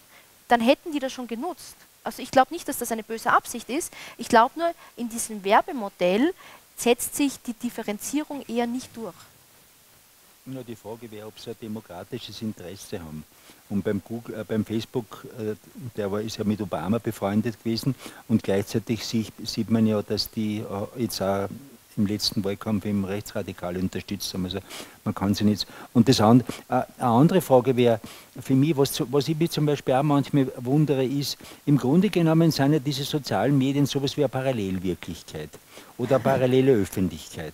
dann hätten die das schon genutzt. Also ich glaube nicht, dass das eine böse Absicht ist. Ich glaube nur, in diesem Werbemodell setzt sich die Differenzierung eher nicht durch. Nur die Frage wäre, ob sie ein demokratisches Interesse haben. Und beim, Google, äh, beim Facebook, äh, der war, ist ja mit Obama befreundet gewesen, und gleichzeitig sieht, sieht man ja, dass die äh, jetzt auch im letzten Wahlkampf eben rechtsradikal unterstützt haben. Also man kann sie nicht. Und das and, äh, eine andere Frage wäre für mich, was, was ich mich zum Beispiel auch manchmal wundere, ist, im Grunde genommen sind ja diese sozialen Medien sowas wie eine Parallelwirklichkeit oder eine parallele Öffentlichkeit.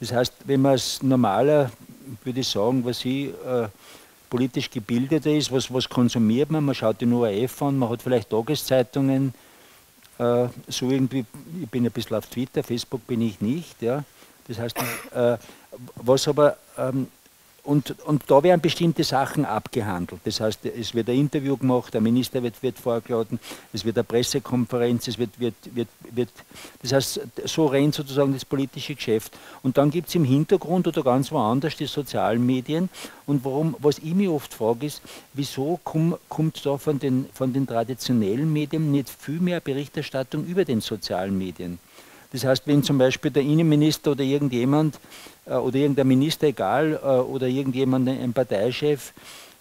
Das heißt, wenn man als normaler, würde ich sagen, was ich äh, politisch gebildeter ist, was, was konsumiert man, man schaut den O R F an, man hat vielleicht Tageszeitungen, äh, so irgendwie, ich bin ein bisschen auf Twitter, Facebook bin ich nicht, ja, das heißt, äh, was aber, ähm, und, und da werden bestimmte Sachen abgehandelt, das heißt, es wird ein Interview gemacht, der Minister wird, wird vorgeladen, es wird eine Pressekonferenz, es wird, wird, wird, wird, das heißt, so rennt sozusagen das politische Geschäft. Und dann gibt es im Hintergrund oder ganz woanders die sozialen Medien. Und warum, was ich mich oft frage, ist, wieso komm, kommt da von den, von den traditionellen Medien nicht viel mehr Berichterstattung über den sozialen Medien? Das heißt, wenn zum Beispiel der Innenminister oder irgendjemand äh, oder irgendein Minister, egal, äh, oder irgendjemand, ein Parteichef,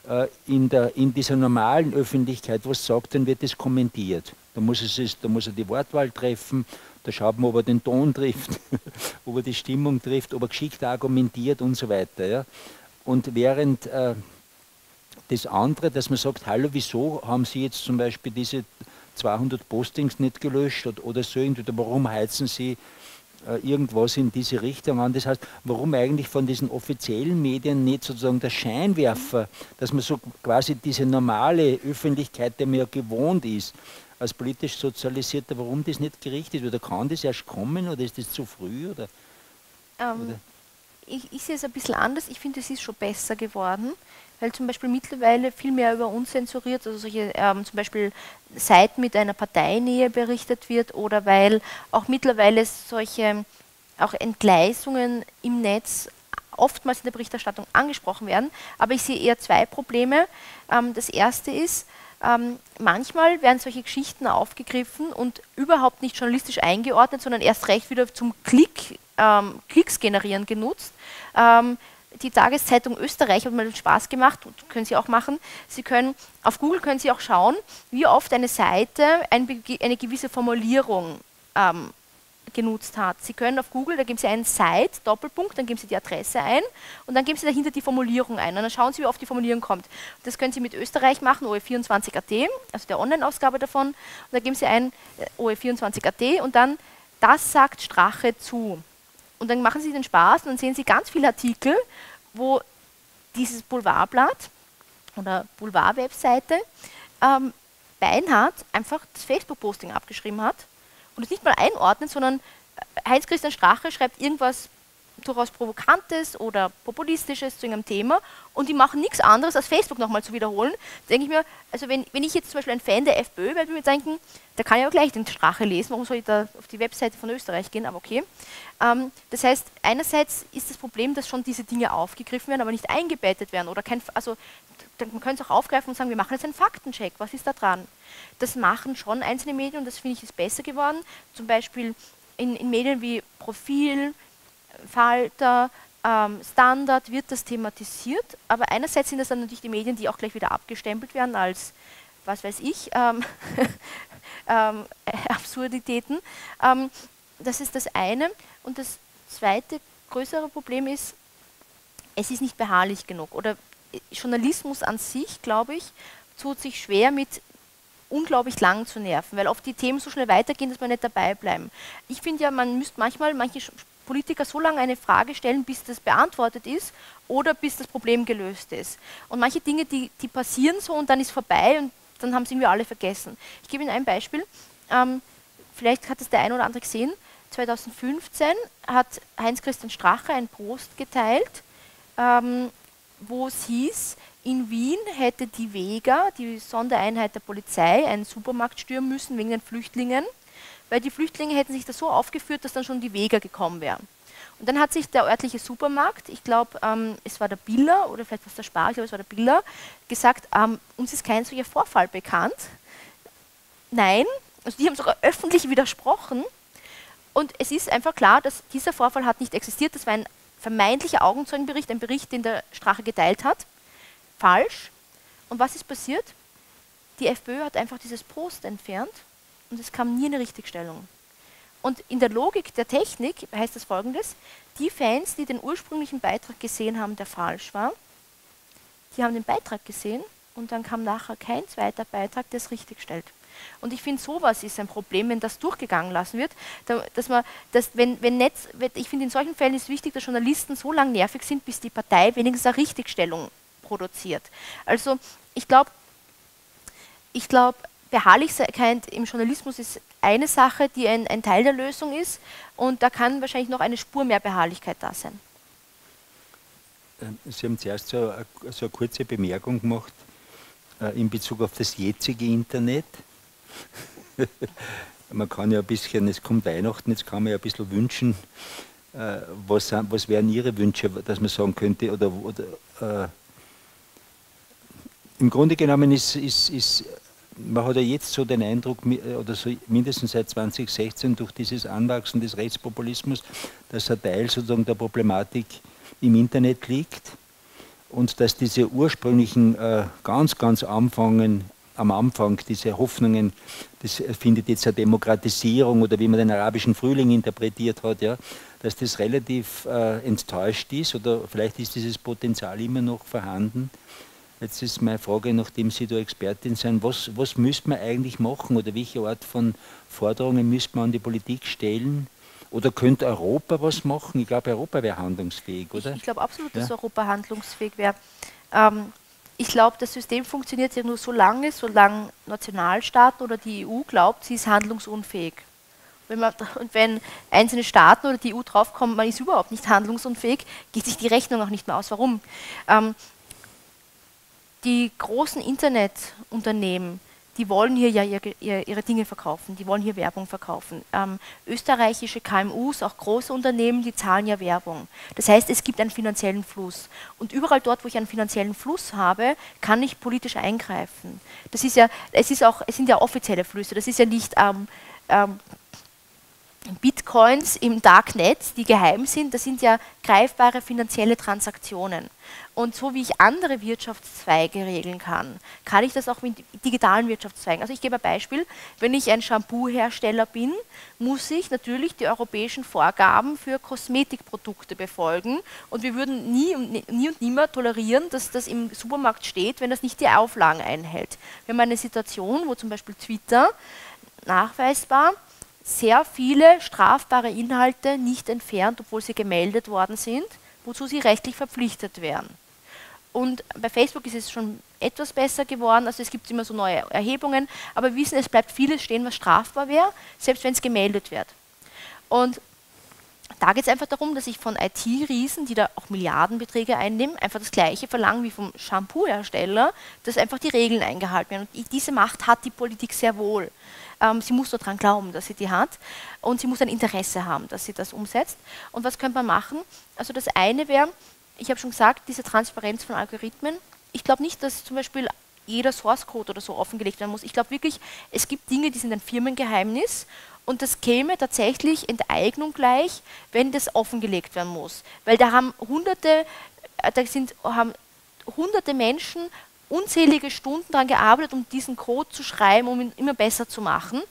äh, in, der, in dieser normalen Öffentlichkeit was sagt, dann wird das kommentiert. Da muss, es, da muss er die Wortwahl treffen, da schaut man, ob er den Ton trifft, ob er die Stimmung trifft, ob er geschickt argumentiert und so weiter. Ja? Und während äh, das andere, dass man sagt, hallo, wieso haben Sie jetzt zum Beispiel diese zweihundert Postings nicht gelöscht oder, oder so, oder warum heizen Sie äh, irgendwas in diese Richtung an? Das heißt, warum eigentlich von diesen offiziellen Medien nicht sozusagen der Scheinwerfer, dass man so quasi diese normale Öffentlichkeit, der man ja gewohnt ist, als politisch Sozialisierter, warum das nicht gerichtet wird? Oder kann das erst kommen oder ist das zu früh? Oder, ähm, oder? Ich, ich sehe es ein bisschen anders. Ich finde, es ist schon besser geworden, weil zum Beispiel mittlerweile viel mehr über Unzensuriert, also solche ähm, zum Beispiel Seiten mit einer Parteinähe berichtet wird, oder weil auch mittlerweile solche auch Entgleisungen im Netz oftmals in der Berichterstattung angesprochen werden. Aber ich sehe eher zwei Probleme. Ähm, das erste ist, ähm, manchmal werden solche Geschichten aufgegriffen und überhaupt nicht journalistisch eingeordnet, sondern erst recht wieder zum Klick, ähm, Klicks generieren genutzt. Ähm, Die Tageszeitung Österreich hat mir den Spaß gemacht, können Sie auch machen. Sie können, auf Google können Sie auch schauen, wie oft eine Seite eine gewisse Formulierung ähm, genutzt hat. Sie können auf Google, da geben Sie einen Site, Doppelpunkt, dann geben Sie die Adresse ein und dann geben Sie dahinter die Formulierung ein. Und dann schauen Sie, wie oft die Formulierung kommt. Das können Sie mit Österreich machen, O E vierundzwanzig punkt A T, also der Online-Ausgabe davon. Und da geben Sie ein O E vierundzwanzig punkt A T und dann, das sagt Strache zu. Und dann machen Sie den Spaß und dann sehen Sie ganz viele Artikel, wo dieses Boulevardblatt oder Boulevard-Webseite ähm, beinhart einfach das Facebook-Posting abgeschrieben hat und es nicht mal einordnet, sondern Heinz-Christian Strache schreibt irgendwas durchaus Provokantes oder Populistisches zu irgendeinem Thema und die machen nichts anderes, als Facebook nochmal zu wiederholen. Da denke ich mir, also wenn, wenn ich jetzt zum Beispiel ein Fan der FPÖ wäre, würde ich mir denken, da kann ich aber gleich den Strache lesen, warum soll ich da auf die Webseite von Österreich gehen, aber okay. Ähm, das heißt, einerseits ist das Problem, dass schon diese Dinge aufgegriffen werden, aber nicht eingebettet werden oder kein, also man könnte es auch aufgreifen und sagen, wir machen jetzt einen Faktencheck, was ist da dran? Das machen schon einzelne Medien und das finde ich ist besser geworden, zum Beispiel in, in Medien wie Profil, Falter, ähm, Standard wird das thematisiert, aber einerseits sind das dann natürlich die Medien, die auch gleich wieder abgestempelt werden als, was weiß ich, ähm, ähm, Absurditäten. Ähm, das ist das eine. Und das zweite größere Problem ist, es ist nicht beharrlich genug. Oder Journalismus an sich, glaube ich, tut sich schwer mit unglaublich lang zu nerven, weil oft die Themen so schnell weitergehen, dass man nicht dabei bleiben. Ich finde ja, man müsste manchmal, manche Politiker so lange eine Frage stellen, bis das beantwortet ist oder bis das Problem gelöst ist. Und manche Dinge, die, die passieren so und dann ist vorbei und dann haben sie irgendwie alle vergessen. Ich gebe Ihnen ein Beispiel, ähm, vielleicht hat es der eine oder andere gesehen, zweitausendfünfzehn hat Heinz-Christian Strache einen Post geteilt, ähm, wo es hieß, In Wien hätte die WEGA, die Sondereinheit der Polizei, einen Supermarkt stürmen müssen wegen den Flüchtlingen, weil die Flüchtlinge hätten sich da so aufgeführt, dass dann schon die WEGA gekommen wären. Und dann hat sich der örtliche Supermarkt, ich glaube, ähm, es war der Biller oder vielleicht was der Spar, ich glaube, es war der Biller, gesagt, ähm, uns ist kein solcher Vorfall bekannt. Nein, also die haben sogar öffentlich widersprochen. Und es ist einfach klar, dass dieser Vorfall hat nicht existiert. Das war ein vermeintlicher Augenzeugenbericht, ein Bericht, den der Strache geteilt hat. Falsch. Und was ist passiert? Die FPÖ hat einfach dieses Post entfernt und es kam nie eine Richtigstellung. Und in der Logik der Technik heißt das Folgendes: Die Fans, die den ursprünglichen Beitrag gesehen haben, der falsch war, die haben den Beitrag gesehen und dann kam nachher kein zweiter Beitrag, der es richtig stellt. Und ich finde, sowas ist ein Problem, wenn das durchgegangen lassen wird, dass man, dass wenn, wenn Netz, ich finde, in solchen Fällen ist wichtig, dass Journalisten so lange nervig sind, bis die Partei wenigstens eine Richtigstellung produziert. Also ich glaube, ich glaube, Beharrlichkeit im Journalismus ist eine Sache, die ein, ein Teil der Lösung ist, und da kann wahrscheinlich noch eine Spur mehr Beharrlichkeit da sein. Sie haben zuerst so eine, so eine kurze Bemerkung gemacht äh, in Bezug auf das jetzige Internet. Man kann ja ein bisschen, es kommt Weihnachten, jetzt kann man ja ein bisschen wünschen, äh, was, was wären Ihre Wünsche, dass man sagen könnte, oder, oder äh, im Grunde genommen ist, ist, ist man hat ja jetzt so den Eindruck, oder so mindestens seit zweitausendsechzehn durch dieses Anwachsen des Rechtspopulismus, dass ein Teil sozusagen der Problematik im Internet liegt und dass diese ursprünglichen, äh, ganz, ganz Anfangen, am Anfang diese Hoffnungen, das findet jetzt eine Demokratisierung oder wie man den arabischen Frühling interpretiert hat, ja, dass das relativ äh, enttäuscht ist oder vielleicht ist dieses Potenzial immer noch vorhanden. Jetzt ist meine Frage, nachdem Sie da Expertin sind, was, was müsste man eigentlich machen oder welche Art von Forderungen müsste man an die Politik stellen? Oder könnte Europa was machen? Ich glaube, Europa wäre handlungsfähig, oder? Ich, ich glaube absolut, ja, dass Europa handlungsfähig wäre. Ähm, ich glaube, das System funktioniert ja nur so lange, solange Nationalstaaten oder die E U glaubt, sie ist handlungsunfähig. Wenn man, und wenn einzelne Staaten oder die E U draufkommen, man ist überhaupt nicht handlungsunfähig, geht sich die Rechnung auch nicht mehr aus. Warum? Ähm, Die großen Internetunternehmen, die wollen hier ja ihr, ihr, ihre Dinge verkaufen, die wollen hier Werbung verkaufen. Ähm, österreichische K M Us, auch große Unternehmen, die zahlen ja Werbung. Das heißt, es gibt einen finanziellen Fluss. Und überall dort, wo ich einen finanziellen Fluss habe, kann ich politisch eingreifen. Das ist ja, es ist auch, es sind ja offizielle Flüsse, das ist ja nicht ähm, ähm, Bitcoins im Darknet, die geheim sind, das sind ja greifbare finanzielle Transaktionen. Und so wie ich andere Wirtschaftszweige regeln kann, kann ich das auch mit digitalen Wirtschaftszweigen. Also ich gebe ein Beispiel, wenn ich ein Shampoo-Hersteller bin, muss ich natürlich die europäischen Vorgaben für Kosmetikprodukte befolgen und wir würden nie und, nie und nimmer tolerieren, dass das im Supermarkt steht, wenn das nicht die Auflagen einhält. Wir haben eine Situation, wo zum Beispiel Twitter nachweisbar sehr viele strafbare Inhalte nicht entfernt, obwohl sie gemeldet worden sind, wozu sie rechtlich verpflichtet wären. Und bei Facebook ist es schon etwas besser geworden, also es gibt immer so neue Erhebungen, aber wir wissen, es bleibt vieles stehen, was strafbar wäre, selbst wenn es gemeldet wird. Und da geht es einfach darum, dass ich von I T-Riesen, die da auch Milliardenbeträge einnehmen, einfach das Gleiche verlangen wie vom Shampoo-Hersteller, dass einfach die Regeln eingehalten werden. Und diese Macht hat die Politik sehr wohl. Sie muss nur daran glauben, dass sie die hat und sie muss ein Interesse haben, dass sie das umsetzt. Und was könnte man machen? Also das eine wäre, ich habe schon gesagt, diese Transparenz von Algorithmen. Ich glaube nicht, dass zum Beispiel jeder Source-Code oder so offengelegt werden muss. Ich glaube wirklich, es gibt Dinge, die sind ein Firmengeheimnis und das käme tatsächlich Enteignung gleich, wenn das offengelegt werden muss. Weil da haben hunderte, da sind, haben hunderte Menschen unzählige Stunden daran gearbeitet, um diesen Code zu schreiben, um ihn immer besser zu machen.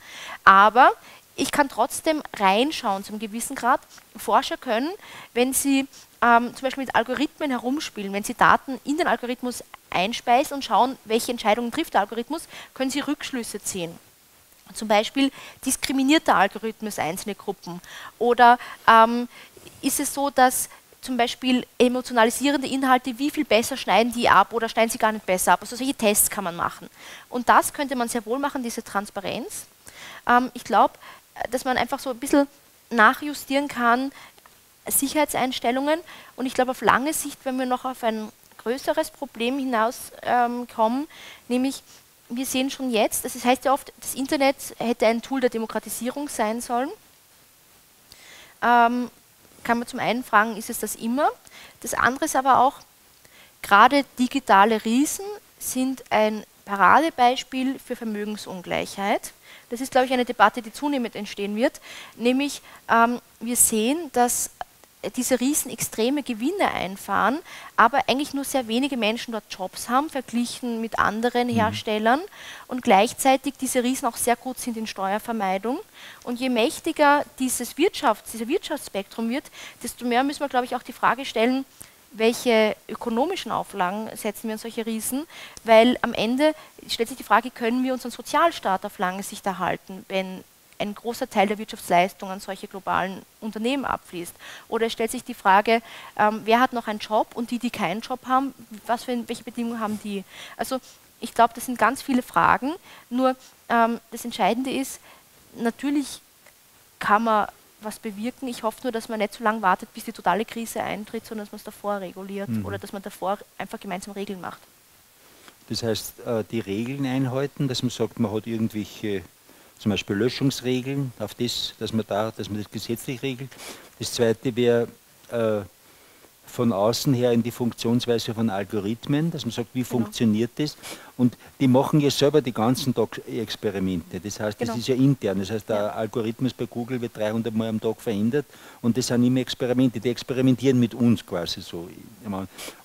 Aber ich kann trotzdem reinschauen zu einem gewissen Grad. Forscher können, wenn sie ähm, zum Beispiel mit Algorithmen herumspielen, wenn sie Daten in den Algorithmus einspeisen und schauen, welche Entscheidungen trifft der Algorithmus, können sie Rückschlüsse ziehen. Zum Beispiel diskriminiert der Algorithmus einzelne Gruppen. Oder ähm, ist es so, dass zum Beispiel emotionalisierende Inhalte, wie viel besser schneiden die ab oder schneiden sie gar nicht besser ab. Also solche Tests kann man machen. Und das könnte man sehr wohl machen, diese Transparenz. Ähm, ich glaube, dass man einfach so ein bisschen nachjustieren kann, Sicherheitseinstellungen. Und ich glaube, auf lange Sicht, wenn wir noch auf ein größeres Problem hinauskommen, ähm, nämlich wir sehen schon jetzt, das heißt ja oft, das Internet hätte ein Tool der Demokratisierung sein sollen. Ähm, kann man zum einen fragen, ist es das immer? Das andere ist aber auch, gerade digitale Riesen sind ein Paradebeispiel für Vermögensungleichheit. Das ist, glaube ich, eine Debatte, die zunehmend entstehen wird, nämlich ähm, wir sehen, dass diese riesen extreme Gewinne einfahren, aber eigentlich nur sehr wenige Menschen dort Jobs haben, verglichen mit anderen Herstellern, mhm, und gleichzeitig diese Riesen auch sehr gut sind in Steuervermeidung. Und je mächtiger dieses Wirtschafts-, dieser Wirtschaftsspektrum wird, desto mehr müssen wir, glaube ich, auch die Frage stellen, welche ökonomischen Auflagen setzen wir an solche Riesen, weil am Ende stellt sich die Frage, können wir unseren Sozialstaat auf lange Sicht erhalten, wenn ein großer Teil der Wirtschaftsleistung an solche globalen Unternehmen abfließt. Oder es stellt sich die Frage, ähm, wer hat noch einen Job und die, die keinen Job haben, was für, welche Bedingungen haben die? Also ich glaube, das sind ganz viele Fragen, nur ähm, das Entscheidende ist, natürlich kann man was bewirken. Ich hoffe nur, dass man nicht so lange wartet, bis die totale Krise eintritt, sondern dass man es davor reguliert, mhm, oder dass man davor einfach gemeinsam Regeln macht. Das heißt, die Regeln einhalten, dass man sagt, man hat irgendwelche zum Beispiel Löschungsregeln, auf das, dass man da, dass man das gesetzlich regelt. Das zweite wäre äh, von außen her in die Funktionsweise von Algorithmen, dass man sagt, wie, genau, funktioniert das? Und die machen ja selber die ganzen Tag Experimente. Das heißt, genau, das ist ja intern. Das heißt, der, ja, Algorithmus bei Google wird dreihundert Mal am Tag verändert und das sind immer Experimente. Die experimentieren mit uns quasi so.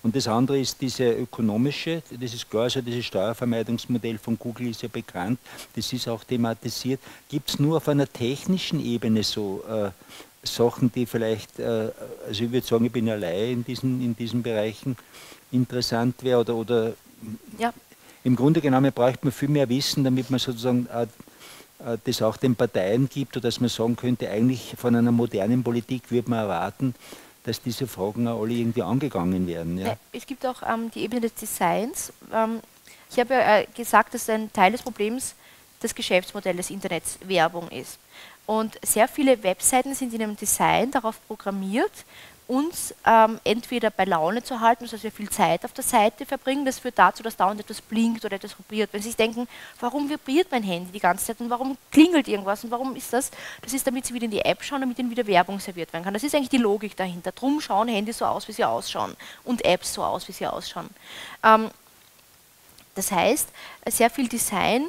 Und das andere ist diese ökonomische, das ist klar, also dieses Steuervermeidungsmodell von Google ist ja bekannt, das ist auch thematisiert. Gibt es nur auf einer technischen Ebene so äh, Sachen, die vielleicht, äh, also ich würde sagen, ich bin allein in diesen, in diesen Bereichen interessant wäre, oder, oder, ja, im Grunde genommen braucht man viel mehr Wissen, damit man sozusagen äh, das auch den Parteien gibt, oder dass man sagen könnte, eigentlich von einer modernen Politik würde man erwarten, dass diese Fragen auch alle irgendwie angegangen werden. Ja. Es gibt auch ähm, die Ebene des Designs. Ähm, ich habe ja äh, gesagt, dass ein Teil des Problems das Geschäftsmodell des Internets Werbung ist. Und sehr viele Webseiten sind in einem Design darauf programmiert, uns ähm, entweder bei Laune zu halten, also dass wir viel Zeit auf der Seite verbringen, das führt dazu, dass dauernd etwas blinkt oder etwas vibriert. Wenn Sie sich denken, warum vibriert mein Handy die ganze Zeit und warum klingelt irgendwas und warum ist das? Das ist, damit Sie wieder in die App schauen, damit Ihnen wieder Werbung serviert werden kann. Das ist eigentlich die Logik dahinter. Drum schauen Handys so aus, wie sie ausschauen und Apps so aus, wie sie ausschauen. Ähm, das heißt, sehr viel Design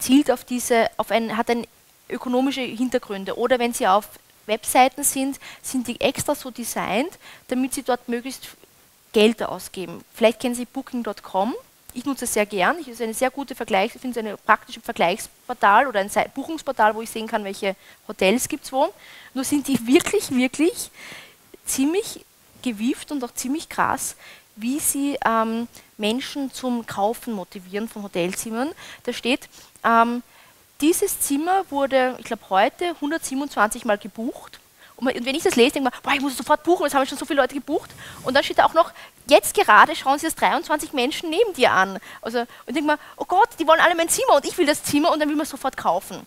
zielt auf diese, auf ein, hat ein ökonomische Hintergründe, oder wenn Sie auf Webseiten sind, sind die extra so designt, damit Sie dort möglichst Geld ausgeben. Vielleicht kennen Sie Booking Punkt com, ich nutze es sehr gern, es ist eine sehr gute Vergleich, ich finde es ein praktisches Vergleichsportal oder ein Buchungsportal, wo ich sehen kann, welche Hotels gibt es wo. Nur sind die wirklich, wirklich ziemlich gewieft und auch ziemlich krass, wie sie ähm, Menschen zum Kaufen motivieren von Hotelzimmern. Da steht, ähm, dieses Zimmer wurde, ich glaube heute, hundertsiebenundzwanzig Mal gebucht. Und wenn ich das lese, denke ich mir, boah, ich muss es sofort buchen, jetzt haben schon so viele Leute gebucht. Und dann steht da auch noch, jetzt gerade schauen Sie das dreiundzwanzig Menschen neben dir an. Also, und ich denke mir, oh Gott, die wollen alle mein Zimmer und ich will das Zimmer und dann will man es sofort kaufen.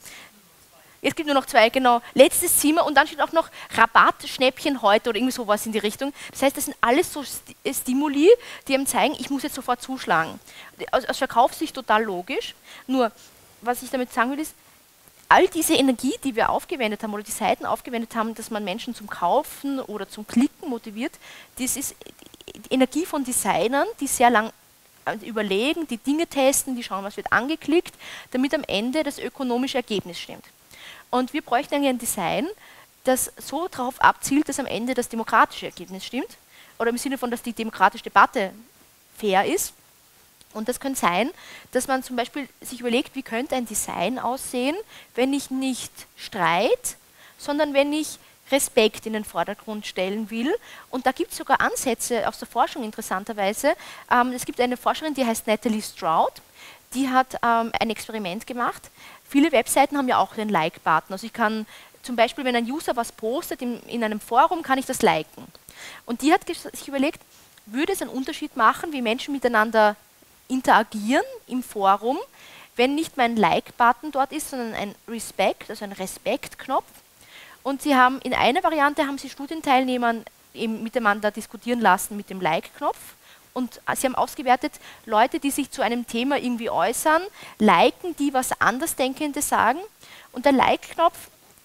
Jetzt gibt es nur noch zwei, genau. Letztes Zimmer und dann steht auch noch Rabatt, Schnäppchen heute oder irgendwie sowas in die Richtung. Das heißt, das sind alles so Stimuli, die einem zeigen, ich muss jetzt sofort zuschlagen. Aus, aus Verkaufssicht total logisch, nur was ich damit sagen will, ist, all diese Energie, die wir aufgewendet haben oder die Seiten aufgewendet haben, dass man Menschen zum Kaufen oder zum Klicken motiviert, das ist die Energie von Designern, die sehr lang überlegen, die Dinge testen, die schauen, was wird angeklickt, damit am Ende das ökonomische Ergebnis stimmt. Und wir bräuchten eigentlich ein Design, das so darauf abzielt, dass am Ende das demokratische Ergebnis stimmt oder im Sinne von, dass die demokratische Debatte fair ist. Und das kann sein, dass man zum Beispiel sich überlegt, wie könnte ein Design aussehen, wenn ich nicht Streit, sondern wenn ich Respekt in den Vordergrund stellen will. Und da gibt es sogar Ansätze aus der Forschung interessanterweise. Ähm, es gibt eine Forscherin, die heißt Natalie Stroud, die hat ähm, ein Experiment gemacht. Viele Webseiten haben ja auch den Like-Button. Also ich kann zum Beispiel, wenn ein User was postet in, in einem Forum, kann ich das liken. Und die hat sich überlegt, würde es einen Unterschied machen, wie Menschen miteinander interagieren im Forum, wenn nicht mein Like-Button dort ist, sondern ein Respect, also ein Respekt-Knopf. Und sie haben in einer Variante haben sie Studienteilnehmern eben miteinander diskutieren lassen mit dem Like-Knopf und sie haben ausgewertet, Leute, die sich zu einem Thema irgendwie äußern, liken, die was Andersdenkende sagen. Und der Like-Knopf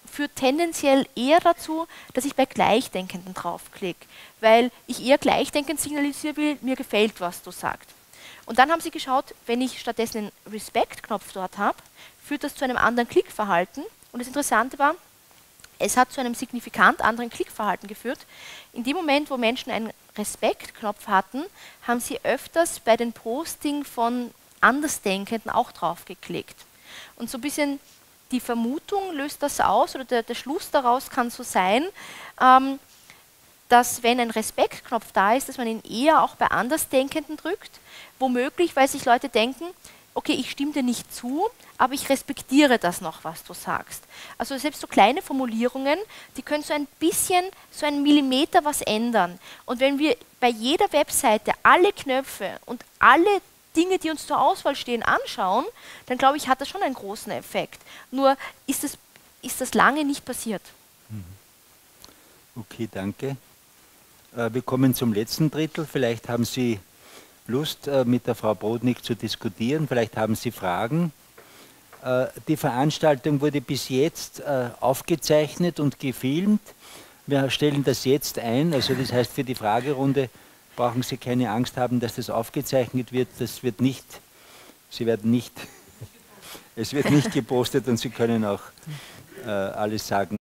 führt tendenziell eher dazu, dass ich bei Gleichdenkenden draufklicke, weil ich eher gleichdenkend signalisieren will, mir gefällt, was du sagst. Und dann haben sie geschaut, wenn ich stattdessen den Respekt-Knopf dort habe, führt das zu einem anderen Klickverhalten. Und das Interessante war, es hat zu einem signifikant anderen Klickverhalten geführt. In dem Moment, wo Menschen einen Respektknopf hatten, haben sie öfters bei den Posting von Andersdenkenden auch drauf geklickt. Und so ein bisschen die Vermutung löst das aus, oder der, der Schluss daraus kann so sein, ähm, dass wenn ein Respektknopf da ist, dass man ihn eher auch bei Andersdenkenden drückt, womöglich, weil sich Leute denken, okay, ich stimme dir nicht zu, aber ich respektiere das noch, was du sagst. Also selbst so kleine Formulierungen, die können so ein bisschen, so einen Millimeter was ändern. Und wenn wir bei jeder Webseite alle Knöpfe und alle Dinge, die uns zur Auswahl stehen, anschauen, dann glaube ich, hat das schon einen großen Effekt. Nur ist das, ist das lange nicht passiert. Okay, danke. Wir kommen zum letzten Drittel. Vielleicht haben Sie Lust, mit der Frau Brodnik zu diskutieren. Vielleicht haben Sie Fragen. Die Veranstaltung wurde bis jetzt aufgezeichnet und gefilmt. Wir stellen das jetzt ein. Also das heißt, für die Fragerunde brauchen Sie keine Angst haben, dass das aufgezeichnet wird. Das wird nicht, Sie werden nicht, es wird nicht gepostet und Sie können auch alles sagen.